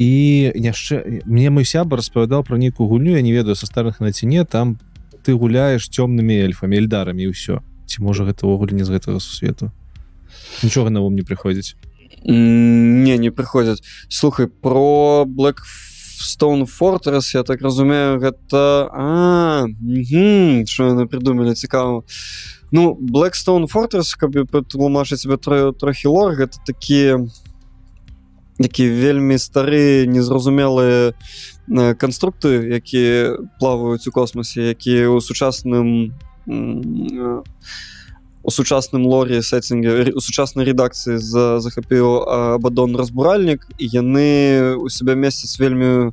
І яшчэ... Мне мой сябар распавядаў пра нейкую гульню, я не ведаю, са старых на ці не, там ты гуляеш цёмнымі эльфамі, эльдарамі, і ўсё. Ці можа гэта ўвогуле не з гэтага сусвету? Нічога на ум не прыходзіць? Не, не прыходзіць. Слухай, про Blackstone Fortress, я так разумею, гэта... А, што яны прыдумалі, цікава. Ну, Blackstone Fortress, каб патлумачыць сябе трохі лор, гэта такія... такія вельмі старыя, незразумелыя конструкты, якія плаваюць у космосе, якія ў сучасным у сучасным лорі сеттінге, у сучаснай рэдакцыі захапіў Абадон Разбуральнік, і яны у сябе месцяць вельмі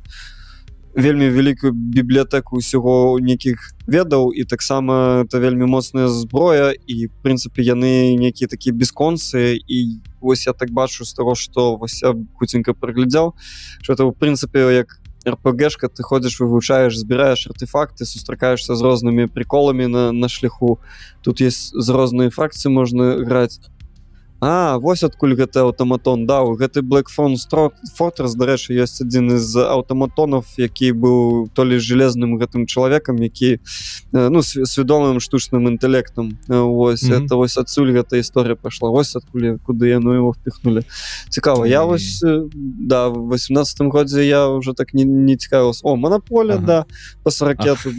вельмі вялікую бібліятэку ўсяго нейкіх ведаў, і таксама это вельмі моцная зброя, і в прынцыпе яны нейкія такія бясконцы. І вось я так бачу з таго, што вось я хуценька праглядзеў, што это в прынцыпе як эр пэ гэ-шка, ты ходзіш, вывучаеш, збіраеш артефакты, сустракаешся з рознымі приколамі на, на шляху. Тут есть з розныя фракцыі можна граць. А, вось адкуль гэты аўтаматон, да, у гэты Blackstone Fortress, дарэчы, ёсць адзін з аўтаматонов, які быў то ли жалезным гэтым чалавекам, які, ну, свядомым штучным інтэлектам. Вось, mm -hmm. это вось адсюль гэта гісторыя пайшла, вось адкуль, куды яну его впіхнулі. Цікава, я вось, да, в восемнадцатом годзе я уже так не, не цікавился. О, Монополя, ага. Да, по сорокету.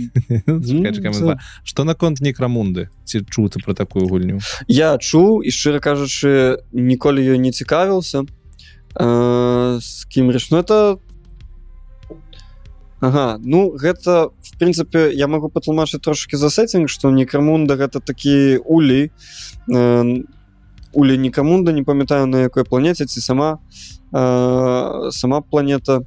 Што наконт Некармунды? Ці чуў ты пра такую гульню? Я чуў, і шчыра кажучы, ніколі ёй не цікавіўся. З кім річ? Ну, это... Ага, ну, гэта, в прынцыпе, я магу патлумачыць трошкі за сеттінг, што Некармунда гэта такі улі. Улі Некармунда, не памятаю, на якой планеце, ці сама сама планета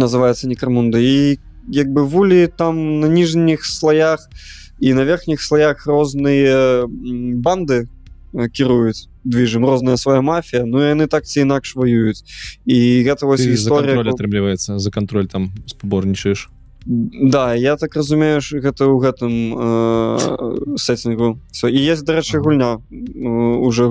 называецца Некармунда. І, як бы, вулі там на ніжніх слаях і на верхніх слаях розныя банды кіруюць, движем, розная свая мафія, ну яны так ці інакш ваююць. І гэта вось гісторыя... Ты за кантроль атрымліваецца, за кантроль там спаборнічаеш. Да, я так разумею, гэта ў гэтым э, сеттінгу. І ёсць, дарэчы, ага. Гульня уже...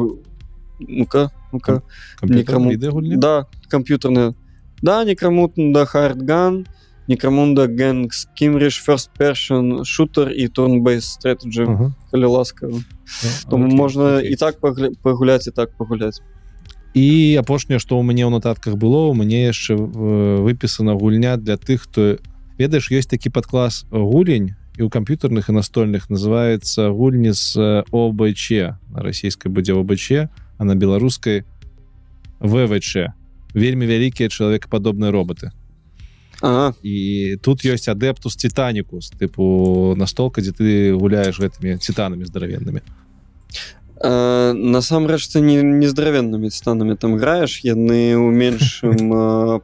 Ну-ка, ну-ка. Камп'ютарная відэагульня? Да, камп'ютарная. Да, Некармунда Hardgun, Некармунда Gangs, Kimrish, First Person Shooter і Turn-Based Strategy. Ага. Калі ласка. Тому можна і так пагуляць, і так пагуляць. І апошняе, што ў мяне ў нататках было, у мяне яшчэ выпісана гульня для тых, хто... Ведаеш, ёсць такі падклас гулень, і ў камп'ютарных, і настольных, называецца гульні з о бэ че. На расійскай будзе о бэ че, а на беларускай вэ вэ че. Вельмі вялікія чалавекападобныя роботы. Ага. І тут ёсць Адэптус Тытанікус, тыпу настолка, дзе ты гуляеш гэтымі цітанамі здаравеннымі. А, насамрэч ты не, не здаравеннымі цітанамі там граеш, яны ў меншым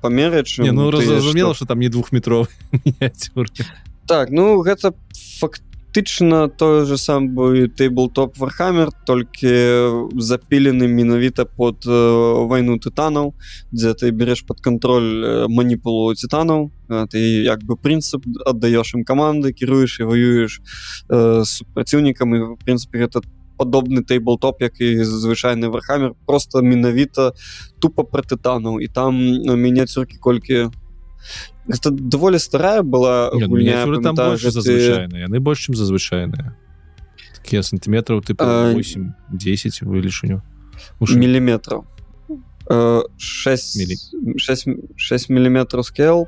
памеры, чым... Не, ну разумела, што там не двухметровы мініяцюркі. Так, ну гэта фактычна той же самы тейблтоп Вархамер, толькі запілены менавіта под вайну тытанаў, дзе ты береш пад кантроль маніпулу цітанаў. Ты як бы прынцып аддаёш ім каманды, кіруеш і ваюеш э, з праціўнікам. І в прынцыпе гэта падобны тейблтоп, як і звычайны Вархамер, просто менавіта тупа пра тытанаў. І там мініяцюркі колькі... Гэта даволі старая была гульня, мініяцюры там больш зазвычайныя, яны больш чым зазвычайныя, такія сантиметраў тыпу восемь-десять вылішыню міліметраў, шесть миллиметров scale.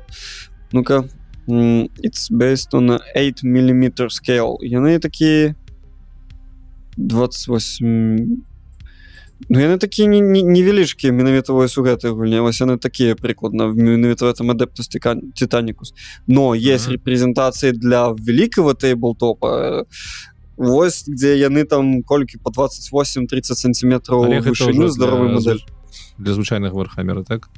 Ну-ка, it's based on eight millimeter scale. Яны такие двадцать восемь... Ну, яны такие невеличкие, менавіта вось у гэтай гульні. Вось яны такие прикладно, менавіта в этом Адэптус Тытанікус. Но есть репрезентации для великого тейблтопа, вось, где яны там колькі по двадцать восемь-тридцать сантиметров вышыню, здоровый модель. Для звычайных Вархамера, так?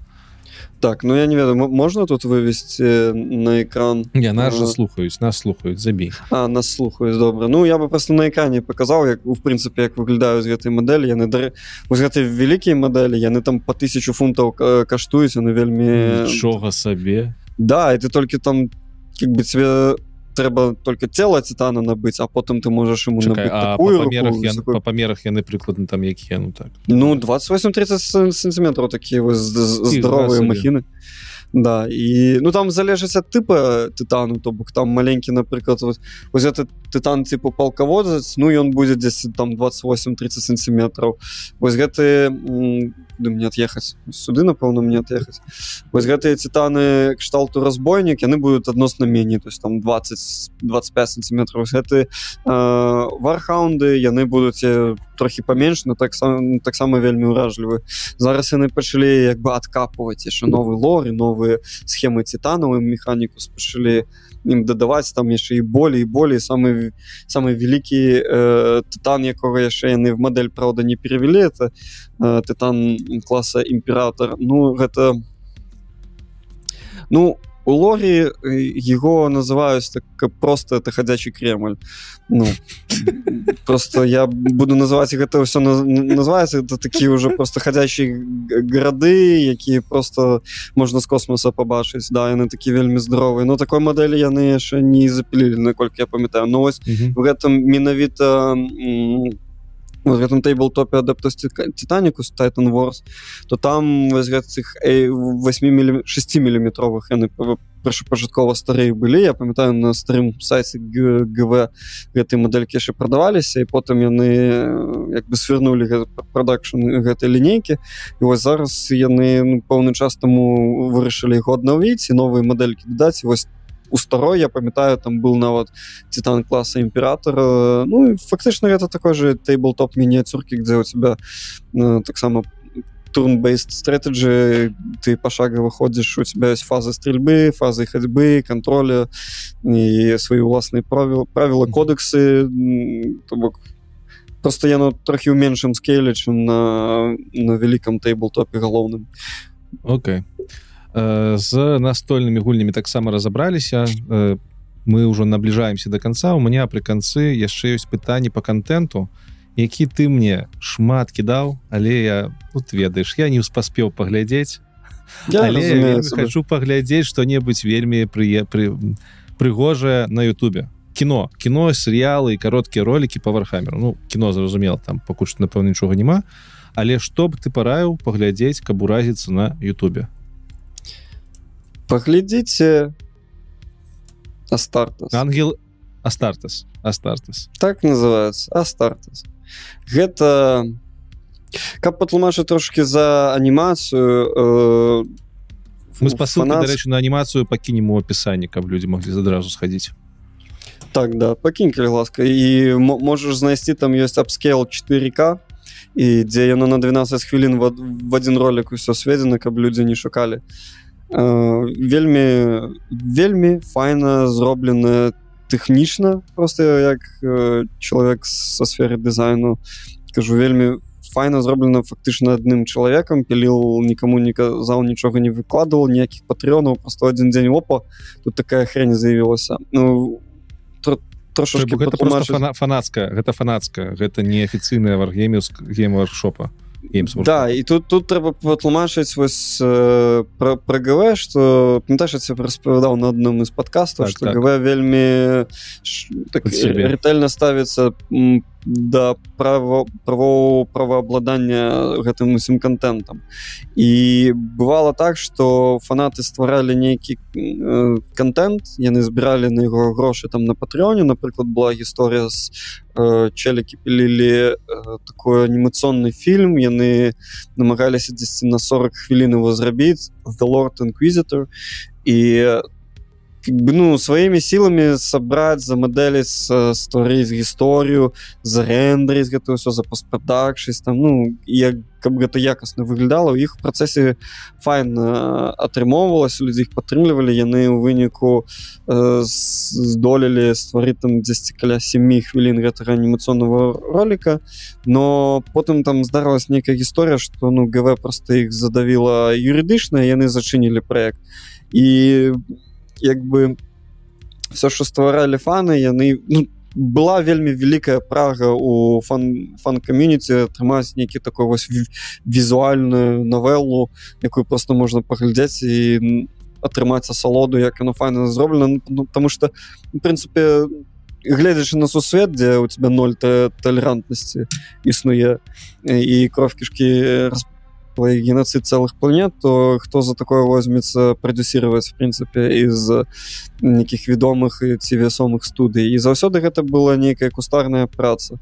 Так, ну я не ведаю, можна тут вывести на экран? Не, нас же слухаюць, нас слухаюць, забей. А, нас слухаюць, добра. Ну, я бы просто на экране показал, як, в принципе, як выглядаюць гэтай мадэлі. Яны, вось гэтай вялікія мадэлі, яны там по тысячу фунтаў каштуюць, яны вельмі... Нічога сабе. Да, і ты толькі там, як бы, тебе... трэба только цела титана набыць, а потым ты можаш ему Чакай, набыць а такую по памерах руку, я, такой... по памерах яны прыкладна там якія, ну так. Ну двадцать восемь тридцать сантиметров такие вот здоровые махины. Да, і ну там залежыць ад тыпа тытану, то бок там маленькі, напрыклад, вось гэты тытан типу палкаводзец, ну ён будзе дзесь там двадцать восемь тридцать сантиметров. Вось гэты мне ад'ехаць сюды, напэўна, мне ад'ехаць. Вось гэтыя тытаны кшталту разбойнік, яны будуць адносна меней, то есть там двадцать двадцать пять сантиметров. Гэты вархаунды, яны будуць трохі паменш, но таксама таксама вельмі ўражлівы. Зараз яны пачалі як бы адкапваць яшчэ новы лор і новы схемы титанов, и Механікус пошли им дадаваць там яшчэ і болей і болей. Самый самый великий э, титан, якого яшчэ яны в модель, правда, не перевели, это э, титан класса Император. Ну гэта, ну у лорі его называюць так просто, это ходячий Кремль. Ну просто я буду называть их, это все называется, это такие уже просто ходячие города, якія просто можно с космоса побачить. Да, яны такие вельмі здоровые, но такой модели яны яшчэ не запилили, наколькі я памятаю. Но вось в этом менавіта в этом тейблтопе Адэптус Тытанікус Titan Wars, то там вось гэтых шэсціміліметровых яны першапачаткова старыя былі. Я памятаю, на старым сайце гэ вэ гэтай мадэлькі яшчэ прадаваліся, і потым яны як бы свернулі прадакшн гэтай лінейкі, і вось зараз яны пэўны час таму вырашылі яго аднаўіць і новыя мадэлькі дадаць. Вось у старой, я памятаю, там был нават титан класса Император. Ну, фактично, это такой же тейблтоп миниатюрки, где у тебя э, так само turn-based strategy, ты пошагово ходишь, у тебя есть фазы стрельбы, фазы ходьбы, контроля, и свои властные правила, правила, кодексы. Просто я на трохи уменьшем скейле, чем на, на великом тейблтопе головном. Окей. Okay. З настольнымі гульнямі таксама разабраліся, мы ўжо набліжаемся до канца. У меня пры канцы яшчэ ёсць пытанні по контенту, які ты мне шмат кідаў, але я тут ведаеш, я не паспеў паглядзець, хочу паглядзець что-небудзь вельмі пры... пры... прыгожае на Ютубе. Кіно, кіно, серыялы і кароткія ролики по Вархамеру. Ну кіно, зразумела, там пакуль што, напэўна, нічога няма, але што б ты параіў паглядзець, каб уразіцца на Ютубе? Поглядите Астартас. Ангел Астартас. Астартас. Так называется. Астартас. Гэта... Как патлумашу трошки за анимацию... Э... Мы спасылку, фанат... дарэчы, на анимацию покинем у описании, каб люди могли задразу сходить. Так, да, покинь, калі ласка. И можешь знайсці, там есть апскейл четыре ка, и где яно на двенадцать хвилин в, в один ролик усё сведено, каб люди не шукали. Uh, вельмі вельмі файна зроблена тэхнічна, просто як uh, чалавек са сферы дызайну кажу, вельмі файна зроблена фактычна адным чалавекам, піліл, нікому не казаў, нічога не выкладывал, ніякіх патрэонаў, просто адзін дзень опа, тут такая хрень заявілася. Ну тут трошашки патлумачыць... Гэта фанацка, гэта фанацка, гэта неафіцыйная варгеймерс геймворкшопа. Да, і тут тут трэба патлумачыць вось э, пра, пра гэ вэ, што памятаеш, я тебе распавядаў на адным из падкастаў, так, што так. гэ вэ вельмі ш, так, рэтэльна ставіцца да права, право, праваабладання гэтым усім контентам. І бывало так, што фанаты стваралі нейкі э, контент, яны збіралі на яго грошы там на патрэоне. Напрыклад, была гісторыя з э, челікі пілілі э, такой анімацыйны фільм, яны намагаліся дзесьці на сорок хвілін его зрабіць, The Lord Inquisitor, і как бы, ну, своими силами собрать, замоделить, створить историю, зарендерить это все, за постпродакшись, там, ну, як, как бы это якостно выглядало, их в процессе файно атрымоўвалось, люди их падтрымлівалі, яны ў выніку э, здолелі стварыць там дзесьці каля сямі хвілін гэтага анимационного ролика, но потом там здарылась некая история, что, ну, ГВ просто их задавила юридично, яны зачынілі проект. И як бы все, что стварали фаны, яны, ну, была вельмі великая прага у фан, фан-комьюнити атрымаць некі такой вось візуальную новеллу, якую просто можно поглядзець и атрымаць асалоду, як оно файна зроблена, ну, потому что, в принципе, глядзячы на Сусвет, где у тебя ноль толерантности існуе, и кровь кишки и геноцид целых планет, то кто за такое возьмется продюсировать, в принципе, из неких ведомых и весомых студий. И заўсёды это была некая кустарная праца,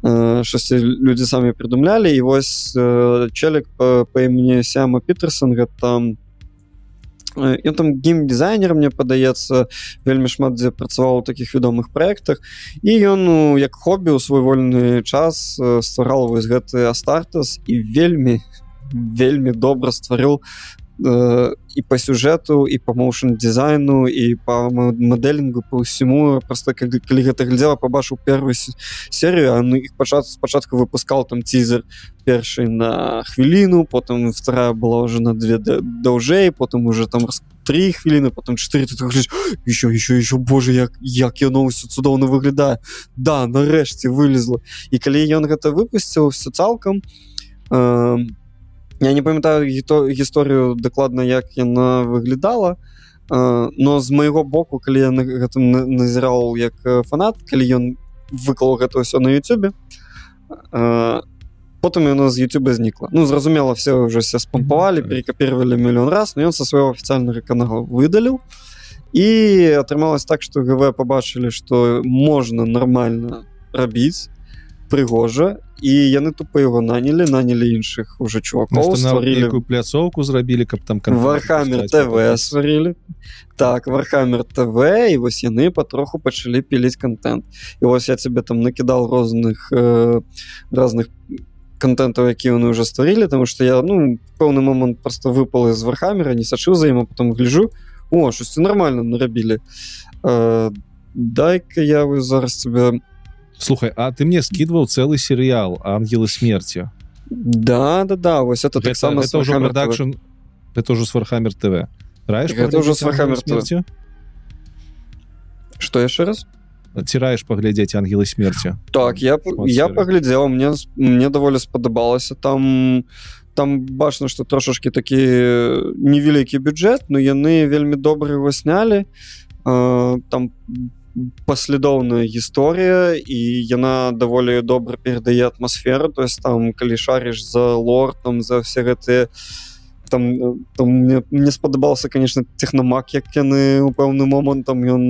что люди сами придумляли. И вот челик по, по имени Сяма Питерсон, там ён там геймдизайнер, мне падаецца, вельмі шмат дзе працаваў у таких ведомых проектах, і ён, ну, як хобі у свой вольны час стварал вось гэты Астартас і вельмі вельмі добра стварил э, и по сюжету, и по моушен дизайну, и по моделингу, по всему. Просто калі гэта глядзела, побачил первую серию, а ну, их спочатку выпускал там тизер перший на хвилину, потом вторая была уже на две даўжэй, потом уже там три хвилины, потом четыре, ты так говоришь, еще, еще, еще, боже, як, як яно ўсё цудоўна выглядае. Да, нарэшце вылезла. И калі ён гэта выпусціў, все цалкам, э, я не памятаю гісторыю дакладна, як яна выглядала, но з майго боку, калі я на гэтым назірал як фанат, калі ён выклаў гэта ўсё на YouTube, потом яна з YouTube знікла. Ну, зразумела, все уже все спампавалі, перекопировали миллион раз, но ён со своего официального канала выдалил. И атрымалось так, что ГВ побачили, что можно нормально рабіць, прыгожа, і яны тупо его наняли, наняли іншых уже чуваков, сварили. Некую пляцовку зрабілі, каб там... Warhammer ТВ сварили. Так, Warhammer ТВ, і вось яны потроху пачалі піліць контент. І вось я тебе там накидал розных, э, разных контентов, які вони уже створили, потому что я, ну, в пэўны момент просто выпал из Warhammer, не сачыў за ім, а потом гляжу, о, шості нормально нарабілі. Э, дай-ка я вось зараз тебе... Слухай, а ты мне скидывал целый сериал «Ангелы смерти». Да, да, да, вот это, это так само это с уже продакшн, это уже с Warhammer ТВ. Раешь это уже с Warhammer ТВ. Что еще раз? Тираешь поглядеть «Ангелы смерти». Так, я, я поглядел, мне, мне довольно сподобалось. Там, там бачно, что трошечки такие невеликий бюджет, но яны вельми добры его сняли. Там паслядоўная гісторыя, і яна даволі добра перадае атмасферу, то есть там калі шарыш за лор, там за все гэтыя там, там мне, мне спадабаўся, конечно, техномак, як яны у пэўны момант, там ён,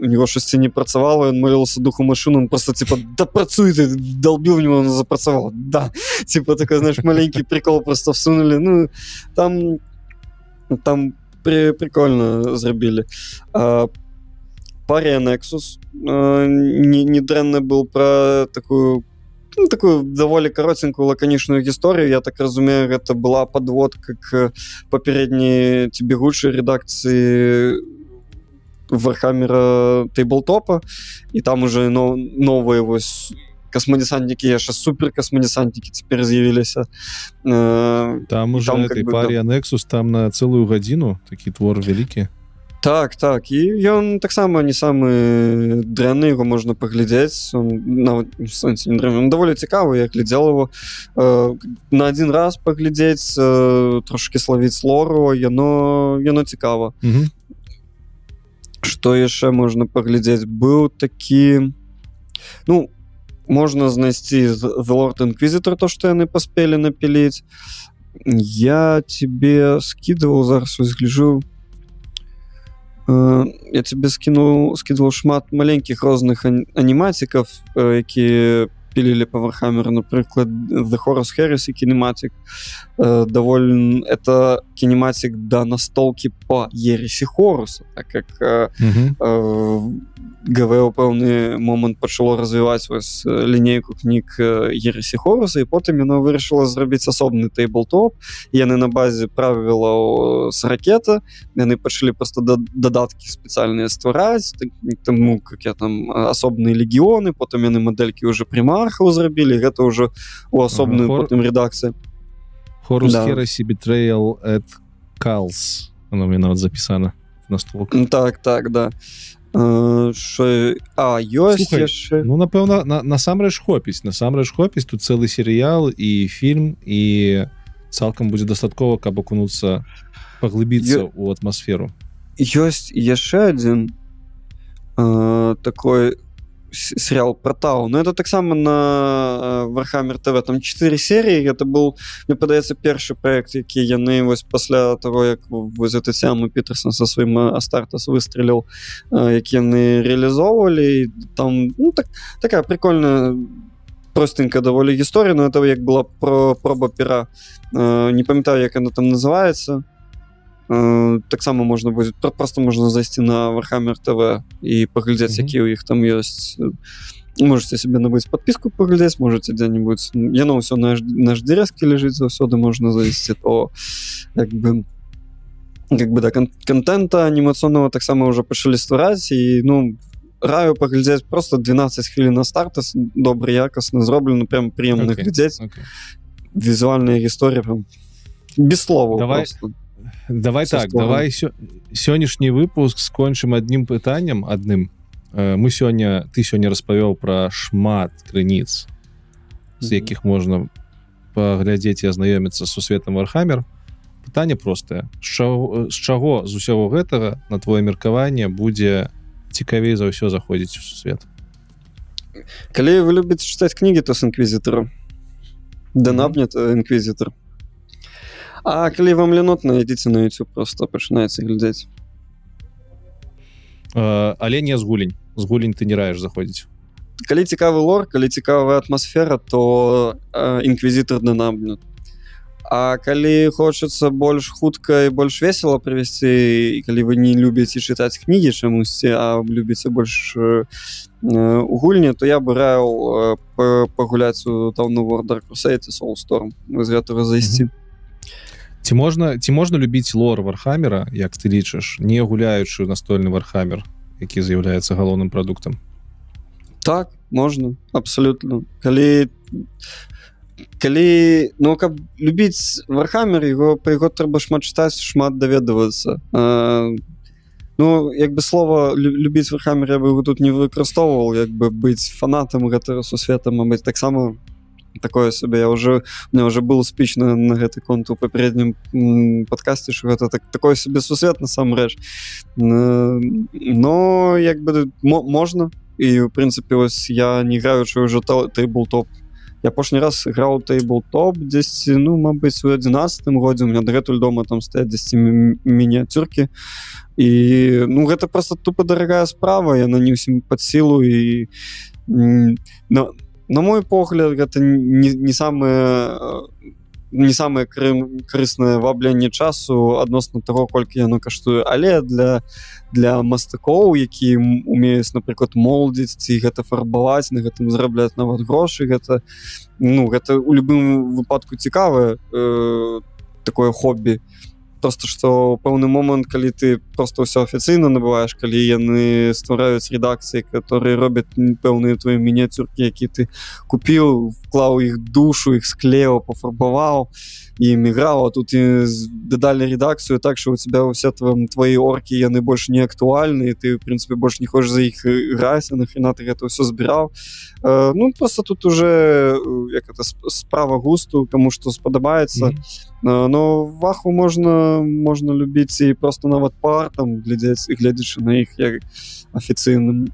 у него шасці не працавала, ён малился духу машину, он просто типа да працуй ты, долбіў в него, он запрацавала, да, типа такой, знаешь, маленький прикол просто всунули, ну там там при, прикольно зрабілі. А Пари-анексус э, недрэнны был про такую, ну, такую довольно коротенькую лаконичную историю. Я так разумею, это была подводка к попередней бегучей редакции Вархаммера Тейблтопа. И там уже нов, новые его космодесантники, я сейчас супер космодесантники теперь заявились. Э, там уже там, этой Пари-анексус там на целую годину, такие творы великие. Так, так, і ён таксама не самы дрэнны, его можна паглядзець, он нават сонце не дрэнны, он даволі цікавы, я глядзел его э, на один раз паглядзець, э, трошки словіць лору, яно, яно цікава. Угу. Што яшчэ можна паглядзець? Быў такі, ну, можна знайсці The Lord Inquisitor, то, што яны паспелі напіліць. Я тебе скидывал, зараз узгляжу. Я тебе скинул, скидывал шмат маленьких розных аниматиков, якія пілілі по Вархамеру, напрыклад, The Horus Heresy кинематик, э, доволен, это кинематик до настолки по Ереси Хоруса, так как э, угу. э, ГВ у пэўны момант пачало развіваць вось лінейку кніг Ереси Хоруса, і потым яно вырашыла зрабіць асобны тейблтоп, яны на базе правілаў з ракета, яны пачалі просто дадаткі спецыяльныя ствараць, таму как я там асобныя легіоны, потым яны мадэлькі уже примархаў зрабілі, гэта ўжо у асобную ага, потым редакцыі. Хорус да. Хересі Betrayal at Culls, оно мне нават запісана на столку. Так, так, да. Шо... А, ёсць яшчэ... Ну, напэўна, на, насамрэч хопіць, насамрэч хопіць, тут цэлы серыял і фільм, і цалкам будзе дастаткова, каб акунуцца, паглыбіцца Ё... у атмасферу. Ёсць яшчэ адзін э, такой... сериал про Тау, но это так само на Warhammer ТВ, там четыре серии, это был, мне подается, перший проект, який я наявось после того, як з этой самой Питерсон со своим Астартас выстрелил, які они реализовывали, там, ну, так, такая прикольная простенька довольно история, но это як была про, проба пера, не памятаю, як она там называется. Так само можна будзе, просто можна зайсці на Warhammer ТВ і паглядзець, якія ў іх там ёсць. Можаце сабе набыць падпіску, паглядзець, можаце дзе-небудзь. Яно ўсё на наш дзерэзкі ляжыць, заўсёды можна зайсці, то як бы як бы да контента анімацыйнага таксама ўжо пачалі ствараць, і ну раю паглядзець, просто дванаццаць хвілін на старт, добра якасна зроблена, прям прыемна глядзець. Візуальная гісторыя прям без словаў просто. Давай так, давай сённяшні выпуск скончым адным пытаннем, адным. Мы сёння, ты сёння распавёў пра шмат крыніц, з якіх можна паглядзець і азнаёміцца з сусветам Warhammer. Пытанне простае. З чаго з усяго гэтага, на твоё меркаванне, будзе цікавей за ўсё заходзіць у сусвет? Калі вы любіце чытаць кнігі, то з Інквізітара. Данабнет Інквізітар. А калі вам лінотна, ідзіце на YouTube, просто пачынаецца глядзець. Але не з гулень. З гулень ты не раеш заходзіць. Калі цікавы лор, калі цікавая атмасфера, то Інквізітар дынамню. А калі хочацца больш хутка і больш весела прывесці, і калі вы не любіце чытаць кнігі чамусьці, а любіце больш у гульні, то я бы раіў пагуляць у Dawn of War, Darktide і Soulstorm. Вы з гэтага зайсці. Ці можна, ці можна любіць лор Вархамера, як ты лічыш, не гуляючы настольны Вархамер, які з'яўляецца галоўным прадуктам? Так, можна, абсалютна. Калі, калі ну, каб любіць Вархамер, яго, пра яго трэба шмат чытаць, шмат даведвацца. А, ну, як бы слова любіць Вархамер я бы тут не выкарыстоўваў, як бы быць фанатам гэтага сусвета, мабыць, таксама такое себе. Я уже, у меня уже был спич на, на гэты конт у попереднім подкасте, что это так, такое себе сусвет насамрэч. Но, як бы, можно. И, в принципе, ось я не играю, что уже тейблтоп. Я пошний раз играл тейблтоп десять, ну, мабыць, в одиннадцатым годзе. У меня дагэтуль дома там стоят десять ми миниатюрки. И, ну, это просто тупо дорогая справа. Я на не всем под силу. И, но... На мой погляд, гэта не, не самае не самае карыснае вабленне часу адносна таго, колькі яно каштуе, але для, для мастакоў, які умеюць, напрыклад, молдзіць ці гэта фарбаваць, на гэтым зарабляць нават грошы, гэта, ну, гэта у любым выпадку цікавае э, такое хобі. Просто што пэўны момант, калі ты просто ўсё афіцыйна набываеш, калі яны ствараюць редакцыі, которые робяць пэўныя твои мініяцюркі, які ты купіў, вклаў іх душу, іх склеў, пафарбаваў і іграў, а тут і дадалі редакцыю так, што у тебя ўсе твои оркі, яны больш не актуальны, ты, в принципе, больш не хочаш за іх іграць, а нахрена ты гэта ўсё збіраў. Ну, просто тут уже як это, справа густу, каму што спадабаецца. Mm-hmm. Но ваху можна можна любіць і просто нават пар там глядзець і гледзячы на іх як афіцыйным.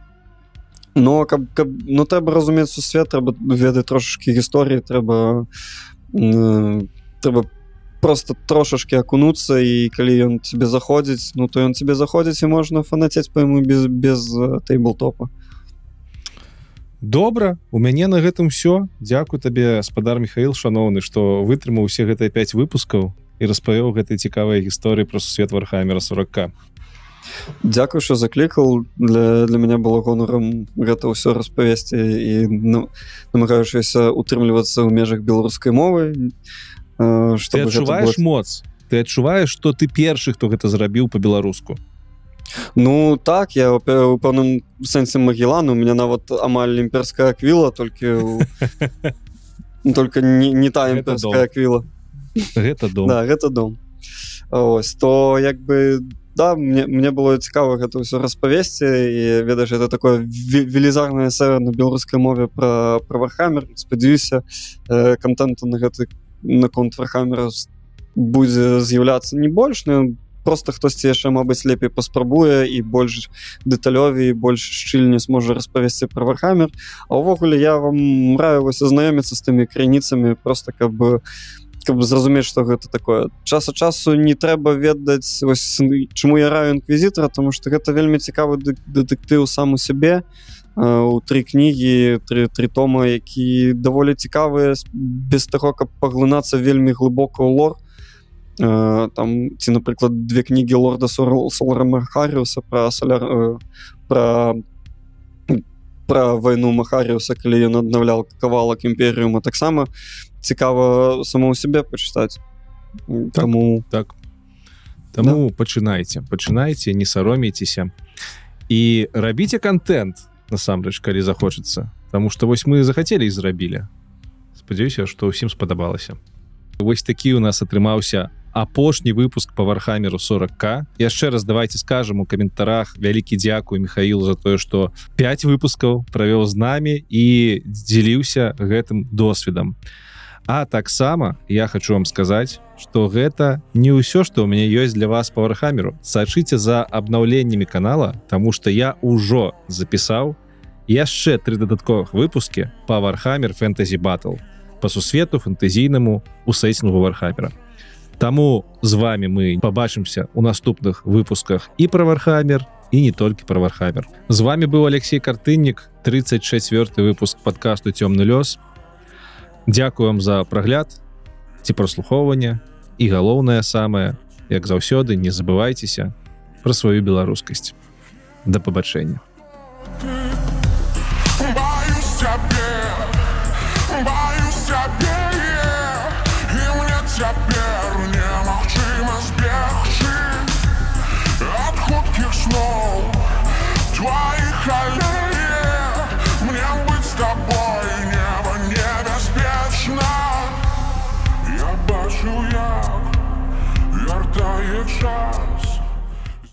Но каб, каб ну трэба разумець сусвет, трэба ведаць трошашкі гісторыі, трэба э, трэба просто трошашкі акунуцца, і калі ён тебе заходзіць, ну то ён тебе заходзіць, і можна фанацець па яму без без тейблтопа. Добра, у мяне на гэтым все. Дякую табе, спадар Михаил шановны, што вытрымаў усе гэтыя пяць выпускаў і распавёў гэтыя цікавыя гісторыі пра сусвет Вархамера сорок ка. Дякую, што заклікаў. Для, для мяне было гонарам гэта ўсё распавесці і намагаючыся утрымлівацца ў межах беларускай мовы. Ты адчуваеш моц? Ты адчуваеш, што ты першы, хто гэта зрабіў па-беларуску? Ну так, я у пэўным сэнсе Магеллан, у меня нават амаль імперская аквіла, толькі только не та імперская аквіла. Гэта дом. Да, гэта дом. Ось, то як бы, да, мне, мне было цікава гэта ўсё распавесці, і ведаеш, это такое велізарнае эсэ на беларускай мове пра Вархамер. Спадзяюся, контенту на гэты наконт Вархамера будзе з'яўляцца не больш, но просто хтосьці яшчэ, мабыць, лепей паспрабуе і больш дэталёвей, больш шчыльне зможа распавесці пра Вархамер. А ўвогуле я вам раю вось азнаёміцца з тымі крыніцамі, просто каб каб зразумець, што гэта такое. Час ад часу не трэба ведаць, вось, чаму я раю інквізітара, тому што гэта вельмі цікавы дэтэктыў сам у сябе, у тры кнігі, тры, тры тома, які даволі цікавыя, без таго, каб паглынацца вельмі глыбока ў лор. Там ці, напрыклад, две кнігі лорда Солара Махаріуса пра соляр пра пра вайну Махаріуса, калі ён аднаўлял кавалак імперыума, таксама цікава самому сябе пачытаць. Таму так, таму да. пачынайце пачынайце не саромейцеся і рабіце контент насамрэч, калі захочацца, таму што вось мы захацелі і зрабілі. Спадзяюся, што ўсім спадабалася. Вось такі у нас атрымаўся апошні выпуск по Вархамеру сорок ка. Яшчэ раз давайте скажем у каментарах вялікі дзякуй Михаілу за тое, што пяць выпускаў правёў з намі і дзяліўся гэтым досведам. А таксама я хочу вам сказаць, што гэта не ўсё, што у мяне ёсць для вас по Вархамеру. Сачыце за абнаўленнямі канала, таму што я ўжо запісаў яшчэ тры дадатковых выпускі по Вархамер Фэнтэзі Баттл, по сусвету фэнтэзійнаму у сэйтінгу Вархамера. Таму з вами мы побачимся у наступных выпусках і про Вархамер, і не толькі про Вархамер. З вами быў Алексей Картыннік, тридцать четвёрты выпуск подкасту «Тёмны лёс». Дякую вам за прагляд ці прослухоўванне, і галоўнае самае, як заўсёды, не забывайцеся про сваю беларускасць. Да пабачэння. Твоих аллея, мне быть с тобой небо небезпечно. Я бачу, як вертає час.